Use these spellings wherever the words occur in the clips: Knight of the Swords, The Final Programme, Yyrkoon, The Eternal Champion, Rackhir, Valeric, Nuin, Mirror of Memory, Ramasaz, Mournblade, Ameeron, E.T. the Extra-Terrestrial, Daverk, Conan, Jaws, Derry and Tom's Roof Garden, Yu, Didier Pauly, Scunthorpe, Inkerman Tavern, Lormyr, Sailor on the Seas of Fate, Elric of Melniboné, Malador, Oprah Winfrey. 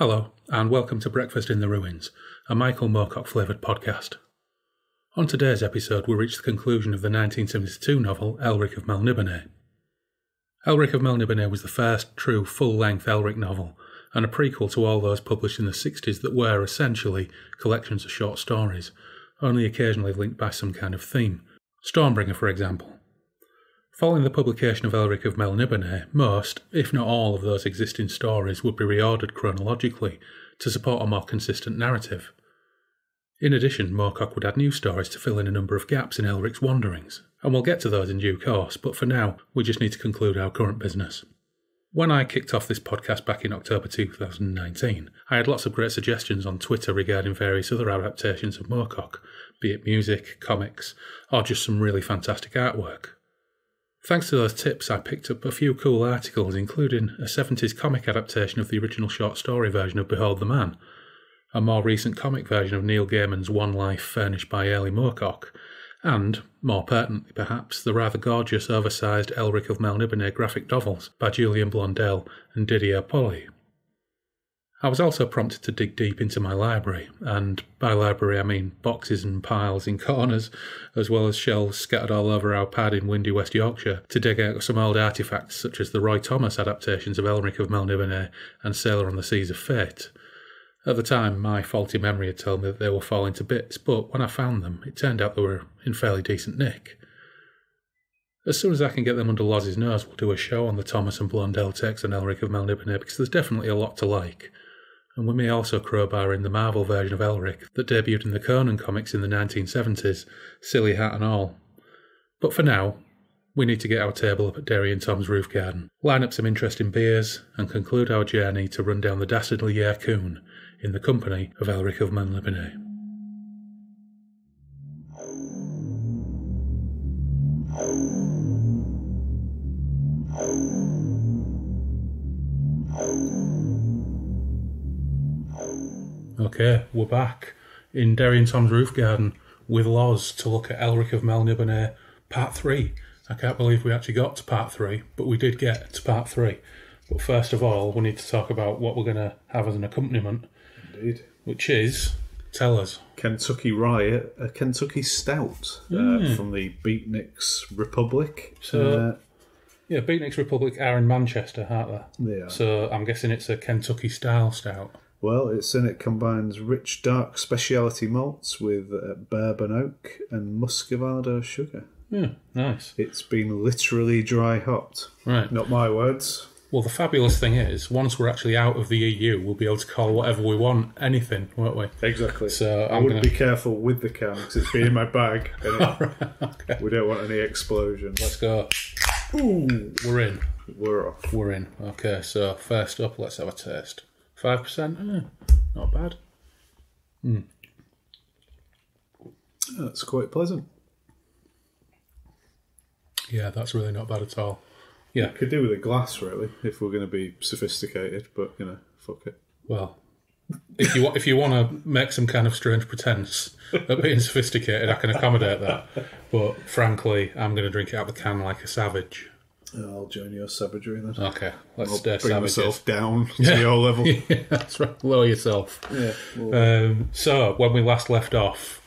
Hello, and welcome to Breakfast in the Ruins, a Michael Moorcock flavoured podcast. On today's episode, we reach the conclusion of the 1972 novel Elric of Melniboné. Elric of Melniboné was the first true full-length Elric novel, and a prequel to all those published in the 60s that were, essentially, collections of short stories, only occasionally linked by some kind of theme. Stormbringer, for example. Following the publication of Elric of Melniboné, most, if not all, of those existing stories would be reordered chronologically to support a more consistent narrative. In addition, Moorcock would add new stories to fill in a number of gaps in Elric's wanderings, and we'll get to those in due course, but for now, we just need to conclude our current business. When I kicked off this podcast back in October 2019, I had lots of great suggestions on Twitter regarding various other adaptations of Moorcock, be it music, comics, or just some really fantastic artwork. Thanks to those tips, I picked up a few cool articles, including a 70s comic adaptation of the original short story version of Behold the Man, a more recent comic version of Neil Gaiman's One Life furnished by Ailey Moorcock, and, more pertinently perhaps, the rather gorgeous oversized Elric of Melniboné graphic novels by Julien Blondel and Didier Pauly. I was also prompted to dig deep into my library, and by library I mean boxes and piles in corners, as well as shelves scattered all over our pad in windy West Yorkshire, to dig out some old artefacts such as the Roy Thomas adaptations of Elric of Melniboné and Sailor on the Seas of Fate. At the time, my faulty memory had told me that they were falling to bits, but when I found them, it turned out they were in fairly decent nick. As soon as I can get them under Loz's nose, we'll do a show on the Thomas and Blondel takes on Elric of Melniboné, because there's definitely a lot to like. And we may also crowbar in the Marvel version of Elric that debuted in the Conan comics in the 1970s, silly hat and all. But for now, we need to get our table up at Derry and Tom's roof garden, line up some interesting beers, and conclude our journey to run down the dastardly Yyrkoon in the company of Elric of Melniboné. Okay, we're back in Derry and Tom's roof garden with Loz to look at Elric of Melniboné Part 3. I can't believe we actually got to Part 3, but we did get to Part 3. But first of all, we need to talk about what we're going to have as an accompaniment. Indeed. Which is, tell us. Kentucky Rye, a Kentucky Stout from the Beatniks Republic. So, yeah, Beatniks Republic are in Manchester, aren't they? They are. So I'm guessing it's a Kentucky-style stout. Well, it's in it combines rich, dark speciality malts with bourbon oak and muscovado sugar. Yeah, nice. It's been literally dry hopped. Right. Not my words. Well, the fabulous thing is, once we're actually out of the EU, we'll be able to call whatever we want anything, won't we? Exactly. So I wouldn't be careful with the can, because it's been in my bag. And okay. We don't want any explosion. Let's go. Ooh, we're in. We're off. We're in. Okay, so first up, let's have a taste. 5%? Not bad. Mm. That's quite pleasant. Yeah, that's really not bad at all. Yeah, could do with a glass, really, if we're going to be sophisticated. But you know, fuck it. Well, if you want to make some kind of strange pretense at being sophisticated, I can accommodate that. But frankly, I'm going to drink it out of the can like a savage. I'll join your savagery then. Okay, let's stay savages. Bring myself down to your level. Yeah, that's right. Lower yourself. Yeah. So when we last left off,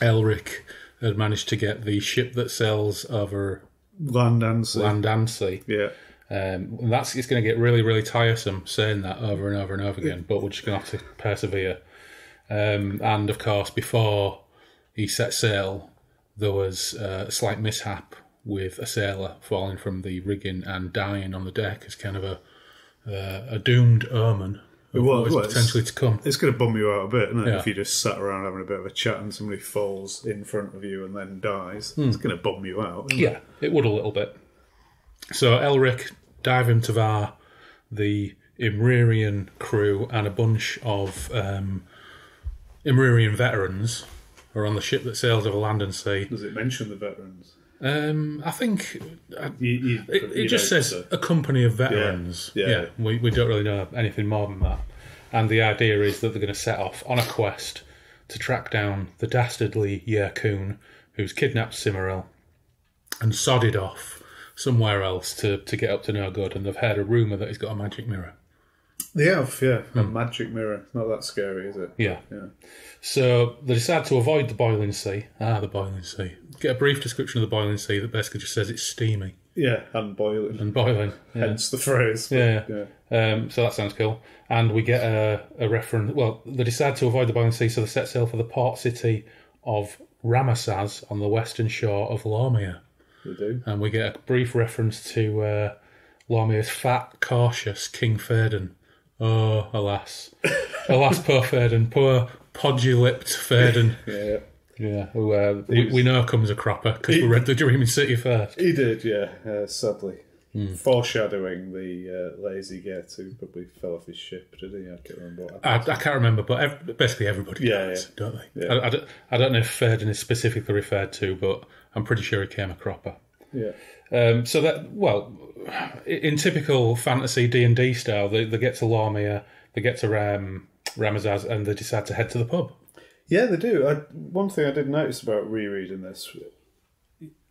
Elric had managed to get the ship that sails over land and sea. Yeah. And it's going to get really, really tiresome saying that over and over and over again. But we're just going to have to persevere. And of course, before he set sail, there was a slight mishap with a sailor falling from the rigging and dying on the deck as kind of a doomed omen of what is potentially to come. It's going to bum you out a bit, isn't it? Yeah. If you just sat around having a bit of a chat and somebody falls in front of you and then dies, it's going to bum you out, isn't it? Yeah, it would a little bit. So Elric, Dyvim Tvar, the Imrryrian crew and a bunch of Imrryrian veterans are on the ship that sails over land and sea. Does it mention the veterans? I think it just says a company of veterans. Yeah. We don't really know anything more than that. And the idea is that they're going to set off on a quest to track down the dastardly Yyrkoon, who's kidnapped Cymoril and sodded off somewhere else to get up to no good. And they've heard a rumour that he's got a magic mirror. They have, yeah. A magic mirror. It's not that scary, is it? Yeah. Yeah. So they decide to avoid the boiling sea. Ah, the boiling sea. Get a brief description of the boiling sea that basically just says it's steamy. Yeah, and boiling. And boiling. Yeah. Hence the phrase. Yeah. Yeah. So that sounds cool. And we get a reference... Well, they decide to avoid the boiling sea, so they set sail for the port city of Ramasaz on the western shore of Lormyr. They do. And we get a brief reference to Lormyr's fat, cautious King Ferdin. Oh, alas. Alas, poor Ferdin. Poor, podgy-lipped Ferdin. Yeah. Yeah, who we know comes a cropper because we read The Dreaming City first. He did, yeah, sadly. Mm. Foreshadowing the lazy gate who probably fell off his ship, did he? I can't remember what happened. I can't remember, but basically everybody dies, don't they? Yeah. I don't know if Ferdin is specifically referred to, but I'm pretty sure he came a cropper. Yeah. So that, well, in typical fantasy D&D style, they get to Lormyr, they get to Ramasaz, and they decide to head to the pub. Yeah, they do. One thing I did notice about rereading this,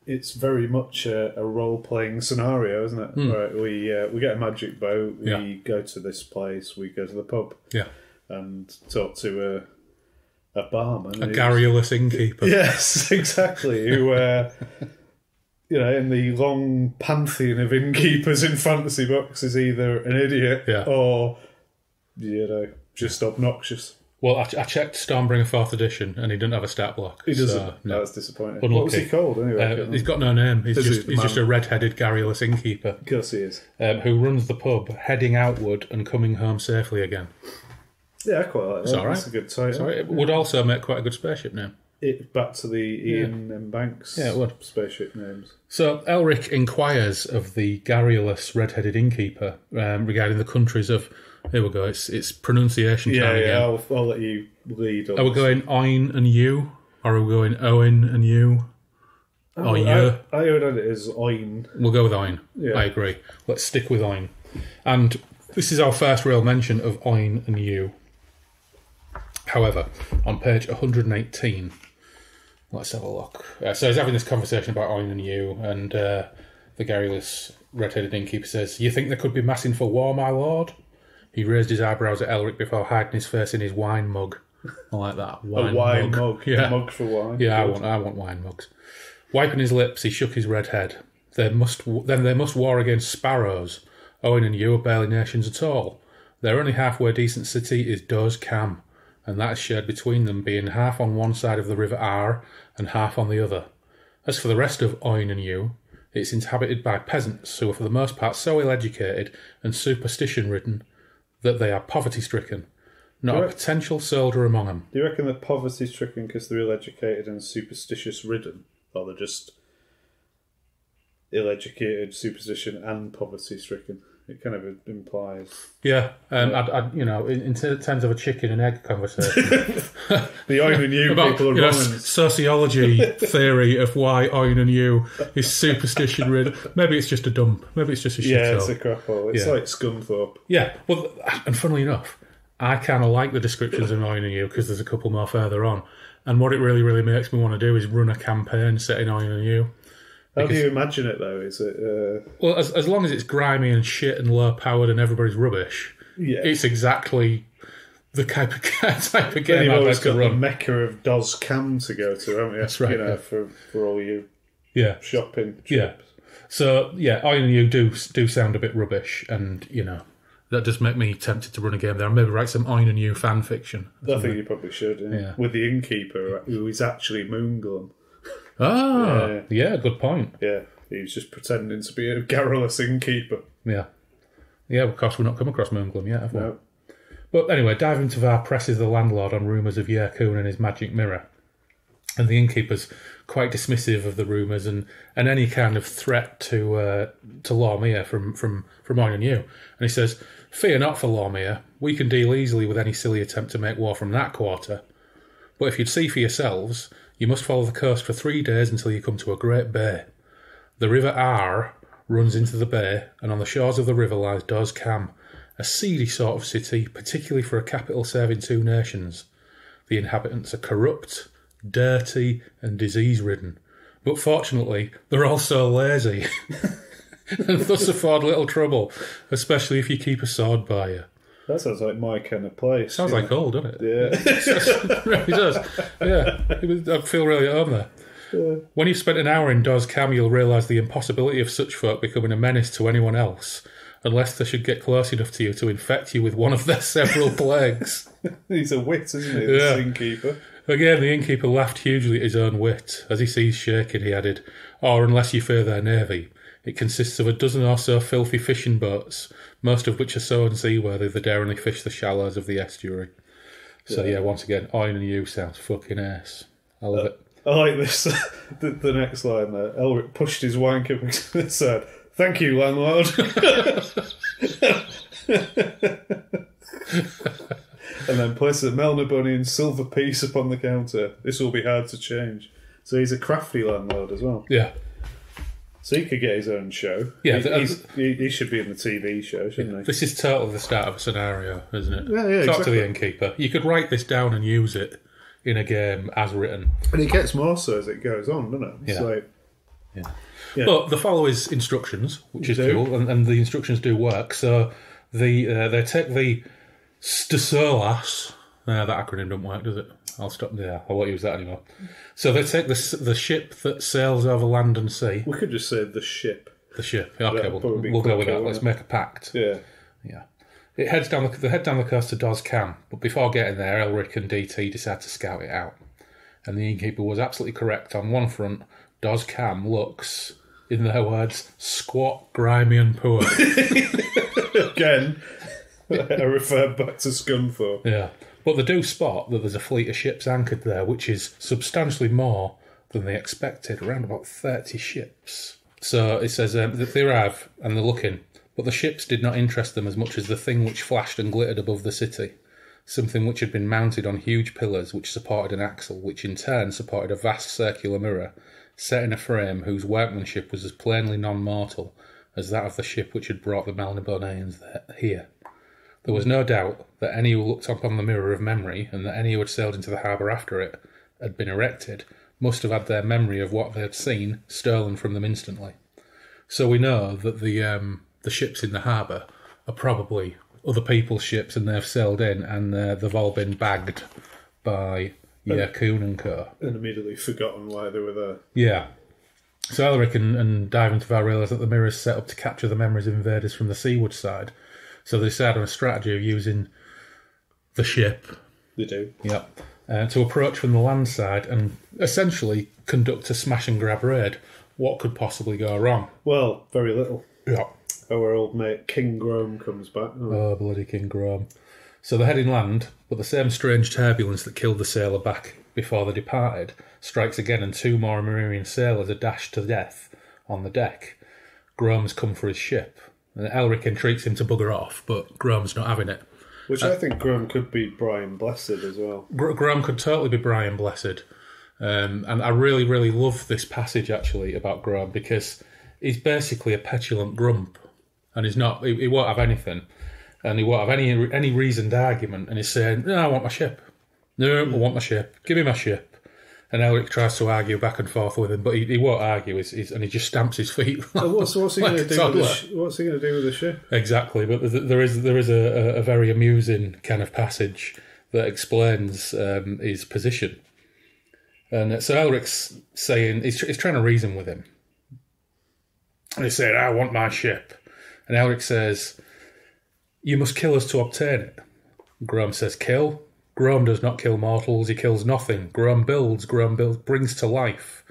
it's very much a role-playing scenario, isn't it? Mm. Right, we get a magic boat, we go to this place, we go to the pub, and talk to a barman, a garrulous innkeeper. Yes, exactly. Who, you know, in the long pantheon of innkeepers in fantasy books, is either an idiot or, you know, just obnoxious. Well, I checked Stormbringer 4th edition and he didn't have a stat block. He doesn't. So, no, that's disappointing. Unlucky. What was he called anyway? He's got no name. He's just a red-headed, garrulous innkeeper. Of course he is. Who runs the pub, heading outward and coming home safely again. Yeah, I quite like that. All right. That's a good title. Sorry, it would also make quite a good spaceship name. Back to the Ian and Banks spaceship names. So Elric inquires of the garrulous, red-headed innkeeper regarding the countries of... Here we go. It's pronunciation time again. Yeah, I'll let you lead on. Are we going Oin and Yu? Or are we going Oin and Yu? Or Yu? I heard it is Oin. We'll go with Oin. Yeah. I agree. Let's stick with Oin. And this is our first real mention of Oin and Yu. However, on page 118, let's have a look. So he's having this conversation about Oin and Yu, and the garrulous red-headed innkeeper says, "You think there could be massing for war, my lord?" He raised his eyebrows at Elric before hiding his face in his wine mug. I like that. Wine mug. Yeah. A mug for wine. Yeah, I want wine mugs. Wiping his lips, he shook his red head. They must war against sparrows. Oin and Yu are barely nations at all. Their only halfway decent city is Dhoz-Kam, and that is shared between them, being half on one side of the river Ar and half on the other. As for the rest of Oin and Yu, it's inhabited by peasants who are for the most part so ill-educated and superstition-ridden that they are poverty-stricken. Not a potential soldier among them. Do you reckon they're poverty-stricken because they're ill-educated and superstitious-ridden? Or they're just ill-educated, superstition, and poverty-stricken? It kind of implies... Yeah, in terms of a chicken and egg conversation. The Oin and Yu people are Romans. Sociology theory of why Oin and Yu is superstition-ridden. Maybe it's just a dump. Maybe it's just a shithole. Yeah, it's a crap hole. It's like Scunthorpe. Yeah, well, and funnily enough, I kind of like the descriptions of Oin and Yu because there's a couple more further on. And what it really, really makes me want to do is run a campaign set in Oin and Yu. Because, how do you imagine it, though? Is it well, as long as it's grimy and shit and low-powered and everybody's rubbish, it's exactly the type of game I'd like to run. You've always got the mecca of Dhoz-Kam to go to, haven't you? That's right. You know, for all you shopping trips. Yeah. So, yeah, Oin and Yu do sound a bit rubbish, and, you know, that does make me tempted to run a game there and maybe write some Oin and Yu fan fiction. I think you probably should, yeah. With the innkeeper, who is actually Moonglum. Ah, yeah, good point. Yeah, he was just pretending to be a garrulous innkeeper. Yeah, of course, we've not come across Moonglum yet, have we? No. But anyway, Dyvim Tvar presses the landlord on rumours of Yyrkoon and his magic mirror. And the innkeeper's quite dismissive of the rumours and any kind of threat to Lormyr from Oin and Yu. And he says, "Fear not for Lormyr. We can deal easily with any silly attempt to make war from that quarter. But if you'd see for yourselves... You must follow the coast for 3 days until you come to a great bay. The river Ar runs into the bay, and on the shores of the river lies Dhoz-Kam, a seedy sort of city, particularly for a capital serving two nations. The inhabitants are corrupt, dirty, and disease-ridden. But fortunately, they're also lazy, and thus afford little trouble, especially if you keep a sword by you. That sounds like my kind of place. Sounds like gold, doesn't it? Yeah. It really does. Yeah. I feel really at home there. Yeah. When you've spent an hour in Dhoz-Kam, you'll realise the impossibility of such folk becoming a menace to anyone else, unless they should get close enough to you to infect you with one of their several plagues. He's a wit, isn't he, this innkeeper? Again, the innkeeper laughed hugely at his own wit. As he ceased shaking, he added, "Or unless you fear their navy. It consists of a dozen or so filthy fishing boats, most of which are so unseaworthy they dare only fish the shallows of the estuary." So, yeah, once again, Oin and Yu sounds fucking ass. I love it. I like this. The next line there. Elric pushed his wank up and said, "Thank you, landlord." And then placed a Melnibonéan silver piece upon the counter. This will be hard to change. So he's a crafty landlord as well. Yeah. So he could get his own show. Yeah, he should be in the TV show, shouldn't he? This is totally the start of a scenario, isn't it? Yeah, yeah. Talk exactly. to the innkeeper. You could write this down and use it in a game as written. And it gets more so as it goes on, doesn't it? It's like, yeah. But the follow is instructions, which is cool, and the instructions do work. So they take the Stasolas. That acronym doesn't work, does it? I'll stop there. I won't use that anymore. So they take the ship that sails over land and sea. We could just say the ship. The ship. Okay, we'll go with that. Let's make a pact. Yeah. Yeah. It heads down they head down the coast to Dhoz-Kam, but before getting there, Elric and DT decide to scout it out. And the innkeeper was absolutely correct on one front. Dhoz-Kam looks, in their words, squat, grimy and poor. Again, I refer back to Scunthorpe. Yeah. But they do spot that there's a fleet of ships anchored there, which is substantially more than they expected, around about 30 ships. So it says that they arrive and they're looking, but the ships did not interest them as much as the thing which flashed and glittered above the city, something which had been mounted on huge pillars which supported an axle, which in turn supported a vast circular mirror set in a frame whose workmanship was as plainly non-mortal as that of the ship which had brought the Melnibonéans here. There was no doubt that any who looked upon the mirror of memory, and that any who had sailed into the harbour after it had been erected, must have had their memory of what they had seen stolen from them instantly. So we know that the ships in the harbour are probably other people's ships, and they've sailed in, and they've all been bagged by Yyrkoon and co. And immediately forgotten why they were there. Yeah. So Elric and Dyvim Tvar realise that the mirror is set up to capture the memories of invaders from the seaward side. So they decide on a strategy of using the ship. They do. Yeah. To approach from the land side and essentially conduct a smash and grab raid. What could possibly go wrong? Well, very little. Yeah. Our old mate King Grome comes back. Oh, bloody King Grome. So they head inland, but the same strange turbulence that killed the sailor back before they departed strikes again, and two more Imrryrian sailors are dashed to death on the deck. Grome has come for his ship. And Elric entreats him to bugger off, but Grome's not having it. Which I think Grome could be Brian Blessed as well. Grome could totally be Brian Blessed. And I really, really love this passage, actually, about Grome, because he's basically a petulant grump. And he's not. He won't have anything. And he won't have any reasoned argument. And he's saying, "No, I want my ship. No, I want my ship. Give me my ship." And Elric tries to argue back and forth with him, but he won't argue, and he just stamps his feet. What's he going to do with the ship? Exactly, but there is a very amusing kind of passage that explains his position. And so Elric's saying, he's trying to reason with him. And he's saying, "I want my ship." And Elric says, "You must kill us to obtain it." Grome says, "Kill? Grome does not kill mortals, he kills nothing. Grome builds, brings to life."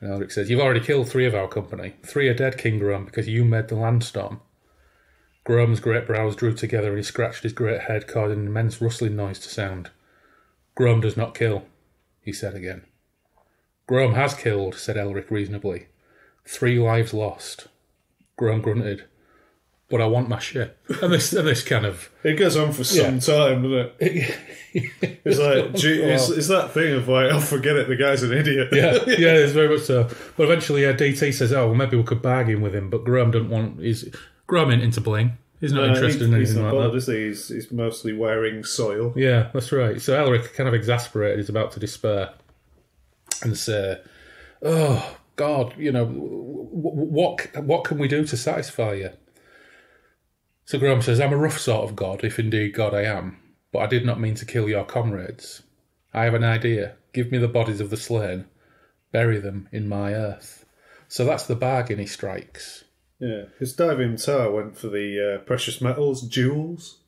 And Elric says, "You've already killed three of our company. Three are dead, King Grome, because you made the landstorm." Grome's great brows drew together and he scratched his great head, causing an immense rustling noise to sound. "Grome does not kill," he said again. "Grome has killed," said Elric reasonably. "Three lives lost." Grome grunted. "But I want my ship." And this kind of... It goes on for some time, doesn't it? It's like, it's that thing of like, "Oh, forget it, the guy's an idiot." Yeah, it's very much so. But eventually DT says, "Oh, well, maybe we could bargain with him," but Grome doesn't want... Grome ain't into bling. He's not interested in anything like that. He's mostly wearing soil. Yeah, that's right. So Elric, kind of exasperated, is about to despair and say, "Oh, God, what can we do to satisfy you?" So Grome says, I'm a rough sort of god, if indeed god I am, but I did not mean to kill your comrades. I have an idea. Give me the bodies of the slain. Bury them in my earth. So that's the bargain he strikes. Yeah, because Dyvim Tvar went for the precious metals, jewels,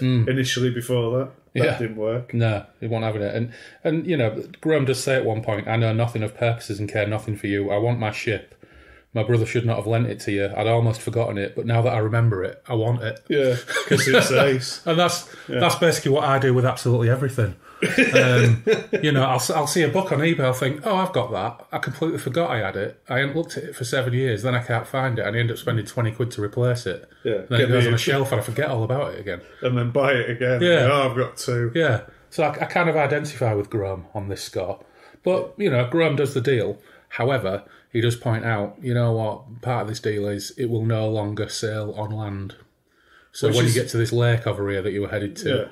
initially before that. That didn't work. No, he won't have it. And you know, Grome does say at one point, I know nothing of purposes and care nothing for you. I want my ship. My brother should not have lent it to you. I'd almost forgotten it, but now that I remember it, I want it. Yeah, because it's ace. And that's basically what I do with absolutely everything. You know, I'll see a book on eBay, I'll think, oh, I've got that. I completely forgot I had it. I hadn't looked at it for 7 years, then I can't find it, and I end up spending 20 quid to replace it. Yeah. And then it goes on a shelf and I forget all about it again. And then buy it again. Yeah. And, oh, I've got two. Yeah. So I kind of identify with Grome on this score. But, you know, Grome does the deal. However, he does point out, you know what, part of this deal is it will no longer sail on land. So when you get to this lake over here that you were headed to,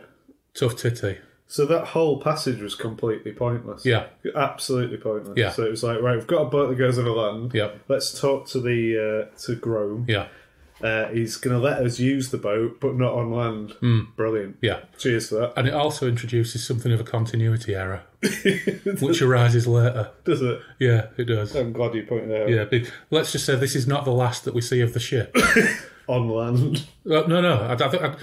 tough titty. So that whole passage was completely pointless. Yeah. Absolutely pointless. Yeah. So it was like, right, we've got a boat that goes on the land. Yep. Let's talk to the to Grome. Yeah. He's going to let us use the boat, but not on land. Mm. Brilliant. Yeah. Cheers for that. And it also introduces something of a continuity error, which arises later. Does it? Yeah, it does. I'm glad you pointed it out. Yeah, but let's just say this is not the last that we see of the ship. On land. No.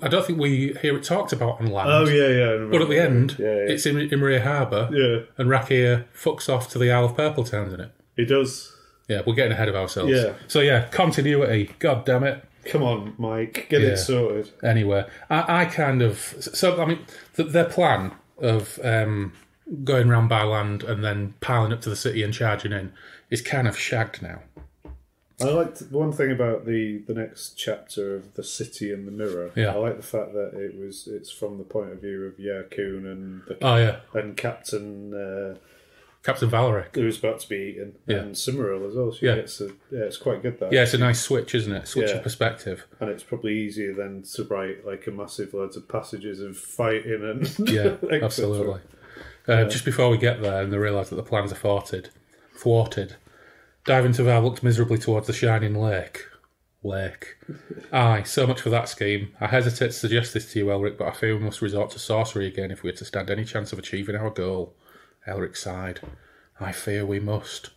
I don't think we hear it talked about on land. Oh, yeah. But at the end, it's in Imrryrian Harbour, and Rackhir fucks off to the Isle of Purple Towns, isn't it? He does. Yeah, we're getting ahead of ourselves. Yeah. So, yeah, continuity. God damn it. Come on, Mike. Get it sorted. Anyway, I kind of... So, I mean, their plan of going round by land and then piling up to the city and charging in is kind of shagged now. I liked one thing about the next chapter of The City and the Mirror. Yeah. I like the fact that it's from the point of view of Yyrkoon and and Captain Valeric, who was about to be eaten, and Cymoril as well. So it's quite good. That it's a nice switch, isn't it? Switch of perspective, and it's probably easier than to write like a massive loads of passages of fighting and absolutely. Just before we get there, and they realise that the plans are thwarted. Dyvim Tvar looked miserably towards the shining lake. Aye, so much for that scheme. I hesitate to suggest this to you, Elric, but I fear we must resort to sorcery again if we are to stand any chance of achieving our goal. Elric sighed. I fear we must.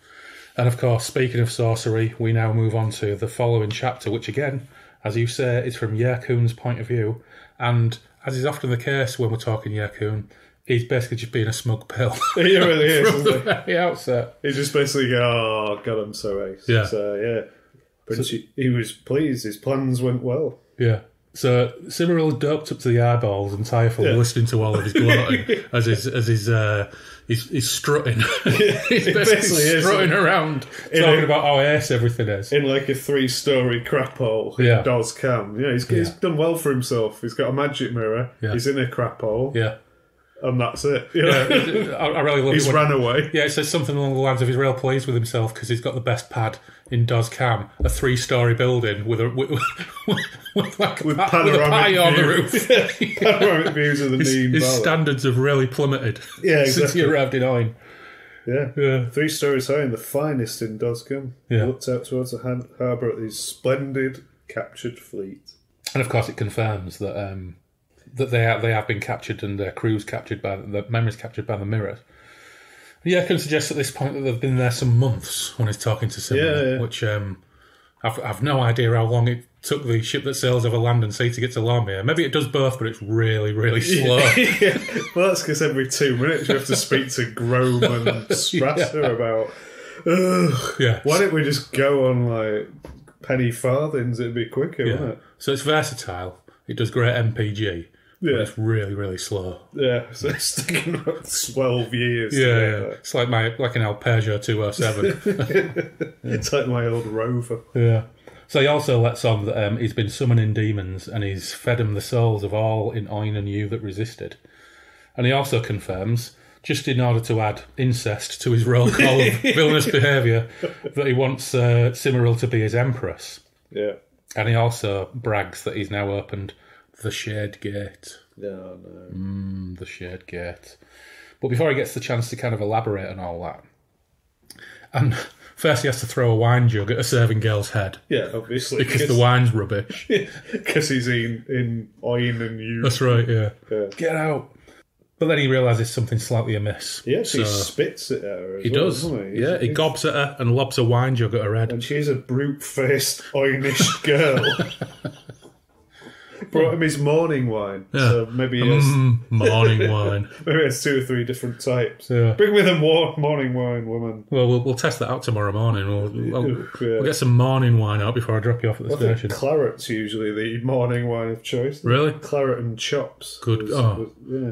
And of course, speaking of sorcery, we now move on to the following chapter, which again, as you say, is from Yyrkoon's point of view. And as is often the case when we're talking Yyrkoon, he's basically just being a smug pill. He really is, isn't he? From the outset. He's just basically going, oh, God, I'm so ace. Yeah. So, yeah. But he was pleased. His plans went well. Yeah. So, Cymoril doped up to the eyeballs and tireful listening to all of his gloating as he's strutting. he's basically strutting around talking about how ace everything is. In like a 3-story crap hole in Dhoz-Kam. Yeah, he's done well for himself. He's got a magic mirror. Yeah. He's in a crap hole. Yeah. And that's it. You know? Yeah, I really love. He's ran away. Yeah, it says something along the lines of he's real pleased with himself because he's got the best pad in Dhoz-Kam, a 3-story building with panoramic view on the roof. Panoramic views of the Neem Valley. His standards have really plummeted since he arrived in Oin. Yeah, 3 stories high and the finest in Dhoz-Kam. Yeah. He looked out towards the harbour at his splendid captured fleet. And of course, it confirms that. That they have been captured and their crew's captured by the memories captured by the mirror. Yeah, I can suggest at this point that they've been there some months when he's talking to someone, which I've no idea how long it took the ship that sails over land and sea to get to Lormyr. Maybe it does both, but it's really, really slow. Well, that's because every 2 minutes you have to speak to Grome and Strasser about. Why don't we just go on like penny farthings? It'd be quicker, wouldn't it? So it's versatile. It does great MPG. Yeah. But it's really, really slow. Yeah, so it's sticking up 12 years. Yeah. It's like an old Peugeot 207. It's like my old Rover. Yeah. So he also lets on that he's been summoning demons and he's fed them the souls of all in Oin and Yu that resisted. And he also confirms, just in order to add incest to his roll call of villainous behaviour, that he wants Cymoril to be his empress. Yeah. And he also brags that he's now opened the Shade Gate. Oh, no. The Shade Gate. But before he gets the chance to kind of elaborate on all that, and First, he has to throw a wine jug at a serving girl's head. Yeah, obviously. Because the wine's rubbish. Because he's in Oin and Yu. That's right, yeah. Get out. But then he realises something's slightly amiss. Yeah, so he spits at her as doesn't he? Yeah, he gobs at her and lobs a wine jug at her head. And she's a brute-faced, Oinish girl. Brought him his morning wine. Yeah. So maybe he has... morning wine. Maybe he has 2 or 3 different types. Yeah. Bring me the morning wine, woman. Well, we'll test that out tomorrow morning. We'll get some morning wine out before I drop you off at the station. Claret's usually the morning wine of choice. Really? Claret and chops. Good.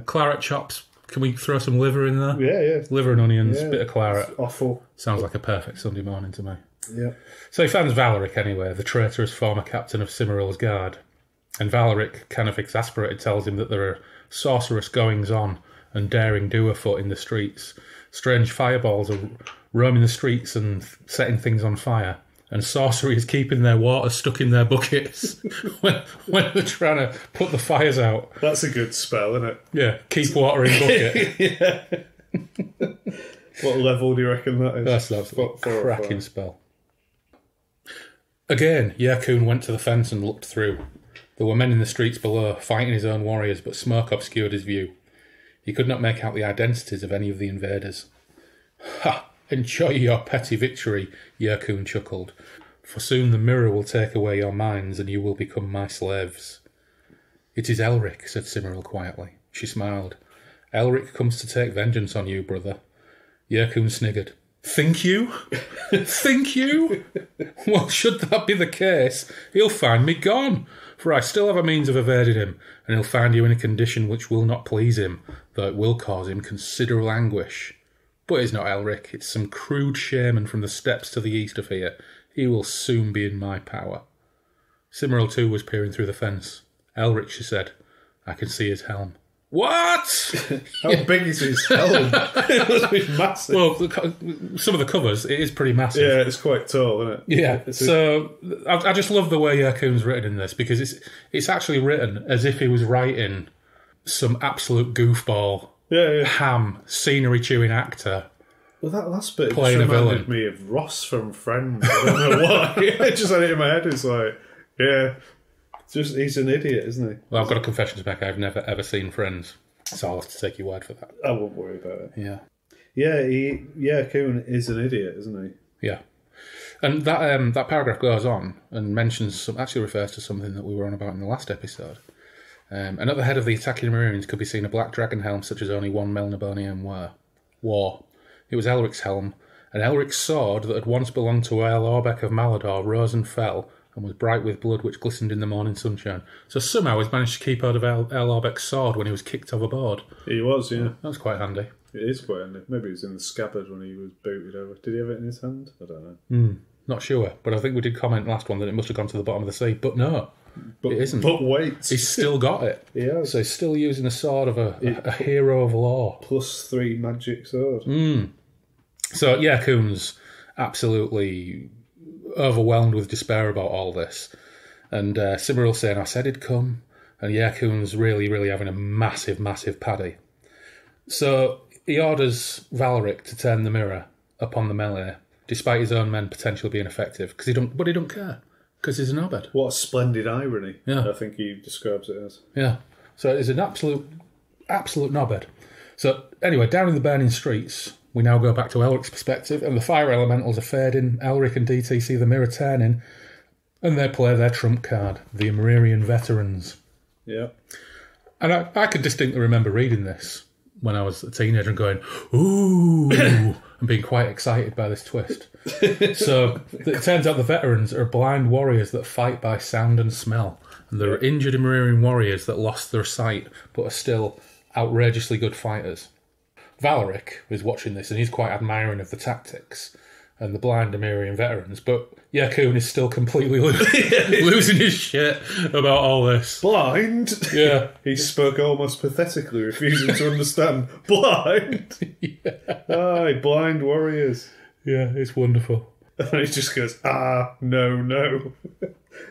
Claret chops. Can we throw some liver in there? Yeah. Liver and onions, bit of claret. It's awful. Sounds like a perfect Sunday morning to me. Yeah. So he finds Valeric anyway, the traitorous former captain of Cymoril's Guard. And Valeric, kind of exasperated, tells him that there are sorcerous goings-on and daring-do afoot in the streets. Strange fireballs are roaming the streets and setting things on fire. And sorcery is keeping their water stuck in their buckets when they're trying to put the fires out. That's a good spell, isn't it? Yeah, keep water in bucket. Yeah. What level do you reckon that is? That's an absolute cracking spell. Again, Yyrkoon went to the fence and looked through. There were men in the streets below, fighting his own warriors, but smoke obscured his view. He could not make out the identities of any of the invaders. Ha! Enjoy your petty victory, Yyrkoon chuckled, for soon the mirror will take away your minds and you will become my slaves. It is Elric, said Cymoril quietly. She smiled. Elric comes to take vengeance on you, brother. Yyrkoon sniggered. Think you? Think you? Well, should that be the case, he'll find me gone. For I still have a means of evading him, and he'll find you in a condition which will not please him, though it will cause him considerable anguish. But it's not Elric, it's some crude shaman from the steppes to the east of here. He will soon be in my power. Cymoril, too, was peering through the fence. Elric, she said. I can see his helm. What? How big is his helm? It must be massive. Well, some of the covers, it is pretty massive. Yeah, it's quite tall, isn't it? Yeah. So I just love the way Yyrkoon's written in this, because it's actually written as if he was writing some absolute goofball, ham, scenery-chewing actor. Well, that last bit just reminded me of Ross from Friends. I don't know why. I just had it in my head. It's like, yeah... Just, he's an idiot, isn't he? Well, I've got a confession to make. I've never, ever seen Friends. So I'll have to take your word for that. I won't worry about it. Yeah. Yeah, Coon is an idiot, isn't he? Yeah. And that paragraph goes on and mentions, actually refers to something that we were on about in the last episode. And at the head of the attacking Imrryrians could be seen a black dragon helm such as only one Melnibonian wore. It was Elric's helm, and Elric's sword that had once belonged to Earl Orbeck of Malador rose and fell, and was bright with blood which glistened in the morning sunshine. So somehow he's managed to keep hold of Earl Orbeck's sword when he was kicked overboard. He was, yeah. That's quite handy. It is quite handy. Maybe he was in the scabbard when he was booted over. Did he have it in his hand? I don't know. Not sure, but I think we did comment last one that it must have gone to the bottom of the sea, but no. But, it isn't. But wait. He's still got it. Yeah. So he's still using the sword of a hero of lore. +3 magic sword. So, yeah, Coon's absolutely... overwhelmed with despair about all this, and Cymoril saying, I said he'd come, and Yyrkoon's really having a massive paddy. So he orders Valeric to turn the mirror upon the melee, despite his own men potentially being effective, but he don't care, because he's an obed. What a splendid irony. Yeah. I think he describes it as. Yeah, so it's an absolute knobhead. So anyway, down in the burning streets, we now go back to Elric's perspective, and the fire elementals are fading. Elric and DT see the mirror turning, and they play their trump card, the Imrryrian veterans. Yeah. And I can distinctly remember reading this when I was a teenager and going, ooh, and being quite excited by this twist. So it turns out the veterans are blind warriors that fight by sound and smell, and there are injured Imrryrian warriors that lost their sight but are still outrageously good fighters. Valeric is watching this, and he's quite admiring of the tactics and the blind Imrryrian veterans, but Yyrkoon is still completely losing his shit about all this. Blind? Yeah. He spoke almost pathetically, refusing to understand. Blind? Yeah. Blind warriors. Yeah, it's wonderful. And he just goes, no.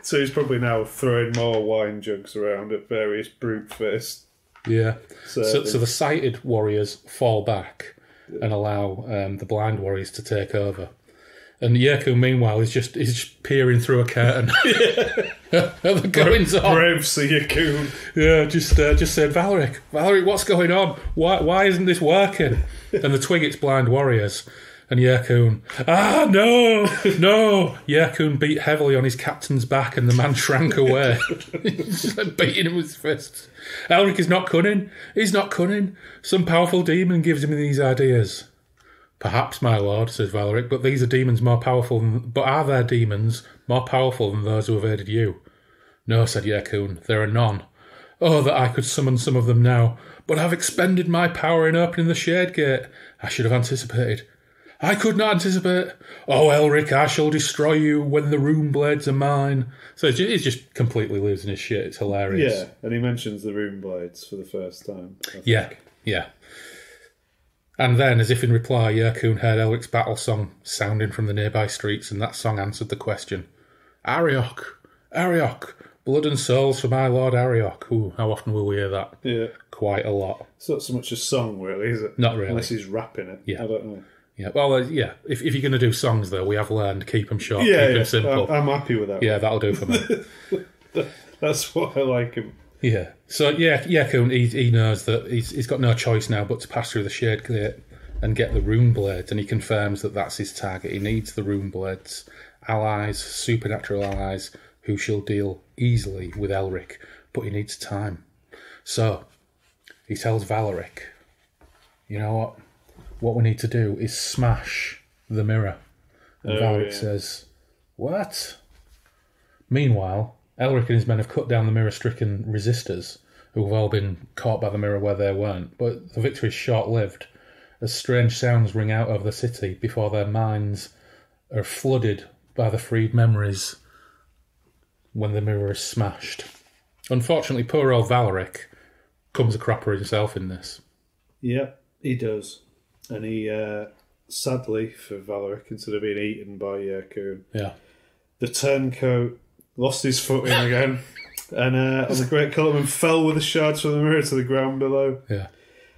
So he's probably now throwing more wine jugs around at various brute fists. Yeah, so the sighted warriors fall back and allow the blind warriors to take over. And Yyrkoon, meanwhile, is just peering through a curtain at the goings on. Brave Yyrkoon. Yeah, just saying, Valeric, what's going on? Why isn't this working? And the Twigget's blind warriors. And Yyrkoon, no. Yyrkoon beat heavily on his captain's back, and the man shrank away. He's like beating him with his fists. Elric is not cunning. He's not cunning. Some powerful demon gives him these ideas. Perhaps, my lord, says Valeric, but these are demons more powerful than... But are there demons more powerful than those who evaded you? No, said Yyrkoon, there are none. Oh, that I could summon some of them now. But I've expended my power in opening the Shade Gate. I should have anticipated. I could not anticipate. Oh, Elric, I shall destroy you when the rune blades are mine. So he's just completely losing his shit. It's hilarious. Yeah, and he mentions the rune blades for the first time. Yeah. And then, as if in reply, Yyrkoon heard Elric's battle song sounding from the nearby streets, and that song answered the question. Arioch, blood and souls for my lord Arioch. Ooh, how often will we hear that? Yeah. Quite a lot. It's not so much a song, really, is it? Not really. Unless he's rapping it. Yeah. I don't know. Yeah, well, yeah, if you're going to do songs, though, we have learned, keep them short, keep them simple. I'm happy with that. Yeah, that'll do for me. That's what I like him. Yeah. So Yyrkoon, he knows that he's got no choice now but to pass through the Shade Gate and get the rune blades, and he confirms that that's his target. He needs the rune blades, allies, supernatural allies, who shall deal easily with Elric, but he needs time. So he tells Valeric, you know what? What we need to do is smash the mirror. And Valeric says, what? Meanwhile, Elric and his men have cut down the mirror-stricken resistors, who have all been caught by the mirror where they weren't, but the victory is short-lived, as strange sounds ring out over the city before their minds are flooded by the freed memories when the mirror is smashed. Unfortunately, poor old Valeric comes a cropper himself in this. Yep, he does. And he, sadly for Valeric, instead of being eaten by Yyrkoon, the turncoat lost his footing again, and as a great column fell with the shards from the mirror to the ground below. Yeah,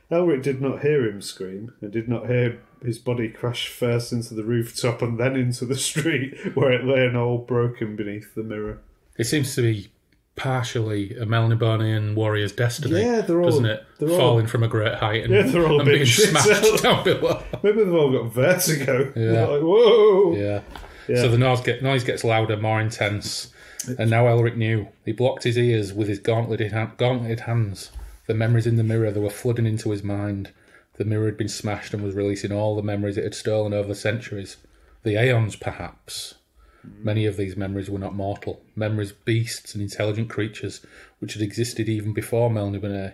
Elric did not hear him scream, and did not hear his body crash first into the rooftop and then into the street, where it lay an old broken beneath the mirror. It seems to be partially a Melnibonéan warrior's destiny, doesn't it? Falling from a great height and being smashed down below. Maybe they've all got vertigo. Yeah. Like, whoa! Yeah. So the noise gets louder, more intense. And now Elric knew. He blocked his ears with his gauntleted hands. The memories in the mirror, they were flooding into his mind. The mirror had been smashed and was releasing all the memories it had stolen over the centuries. The aeons, perhaps. Many of these memories were not mortal. Memories, beasts and intelligent creatures, which had existed even before Melniboné.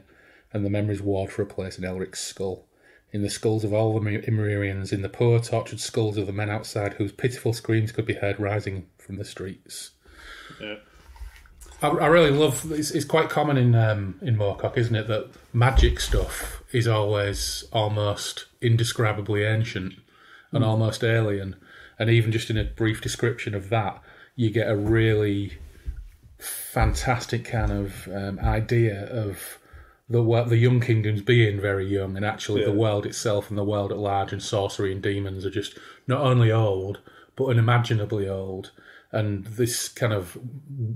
And the memories warred for a place in Elric's skull. In the skulls of all the Imrryrians, in the poor, tortured skulls of the men outside, whose pitiful screams could be heard rising from the streets. Yeah. I really love. It's quite common in Moorcock, isn't it, that magic stuff is always almost indescribably ancient and almost alien, and even just in a brief description of that, you get a really fantastic kind of idea of the young kingdoms being very young, and actually the world itself and the world at large and sorcery and demons are just not only old but unimaginably old. And this kind of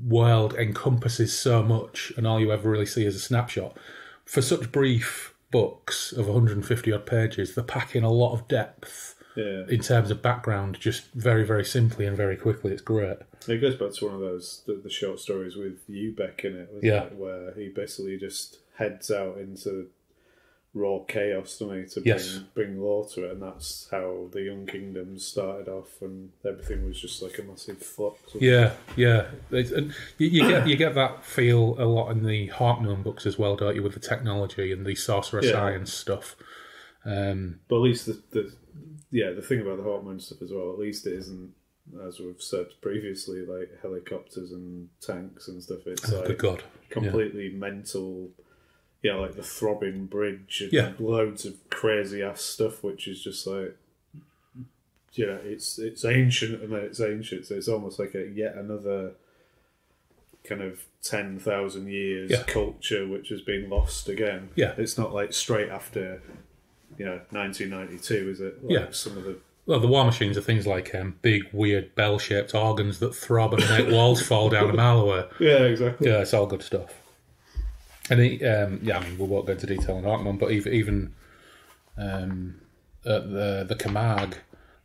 world encompasses so much, and all you ever really see is a snapshot. For such brief books of 150-odd pages, they're packing a lot of depth in terms of background, just very, very simply and very quickly. It's great. It goes back to one of those, the short stories with Yu Beck in it, wasn't it? Where he basically just heads out into raw chaos to bring law to it, and that's how the Young Kingdoms started off, and everything was just like a massive flux. Yeah. And you get that feel a lot in the Hawkmoon books as well, don't you, with the technology and the sorcerer science stuff. But at least the thing about the Hawkmoon stuff as well, at least it isn't, as we've said previously, like helicopters and tanks and stuff. It's like completely mental. Yeah, like the throbbing bridge and loads of crazy ass stuff, which is just like, it's ancient and then it's ancient. So it's almost like a yet another kind of 10,000 years culture which has been lost again. Yeah, it's not like straight after 1992, is it? Like some of the Well, the war machines are things like big, weird, bell-shaped organs that throb and make walls fall down a mile away. Yeah, exactly. Yeah, it's all good stuff. And he, yeah, I mean, we won't go into detail on Orkmon, but even at the Camargue,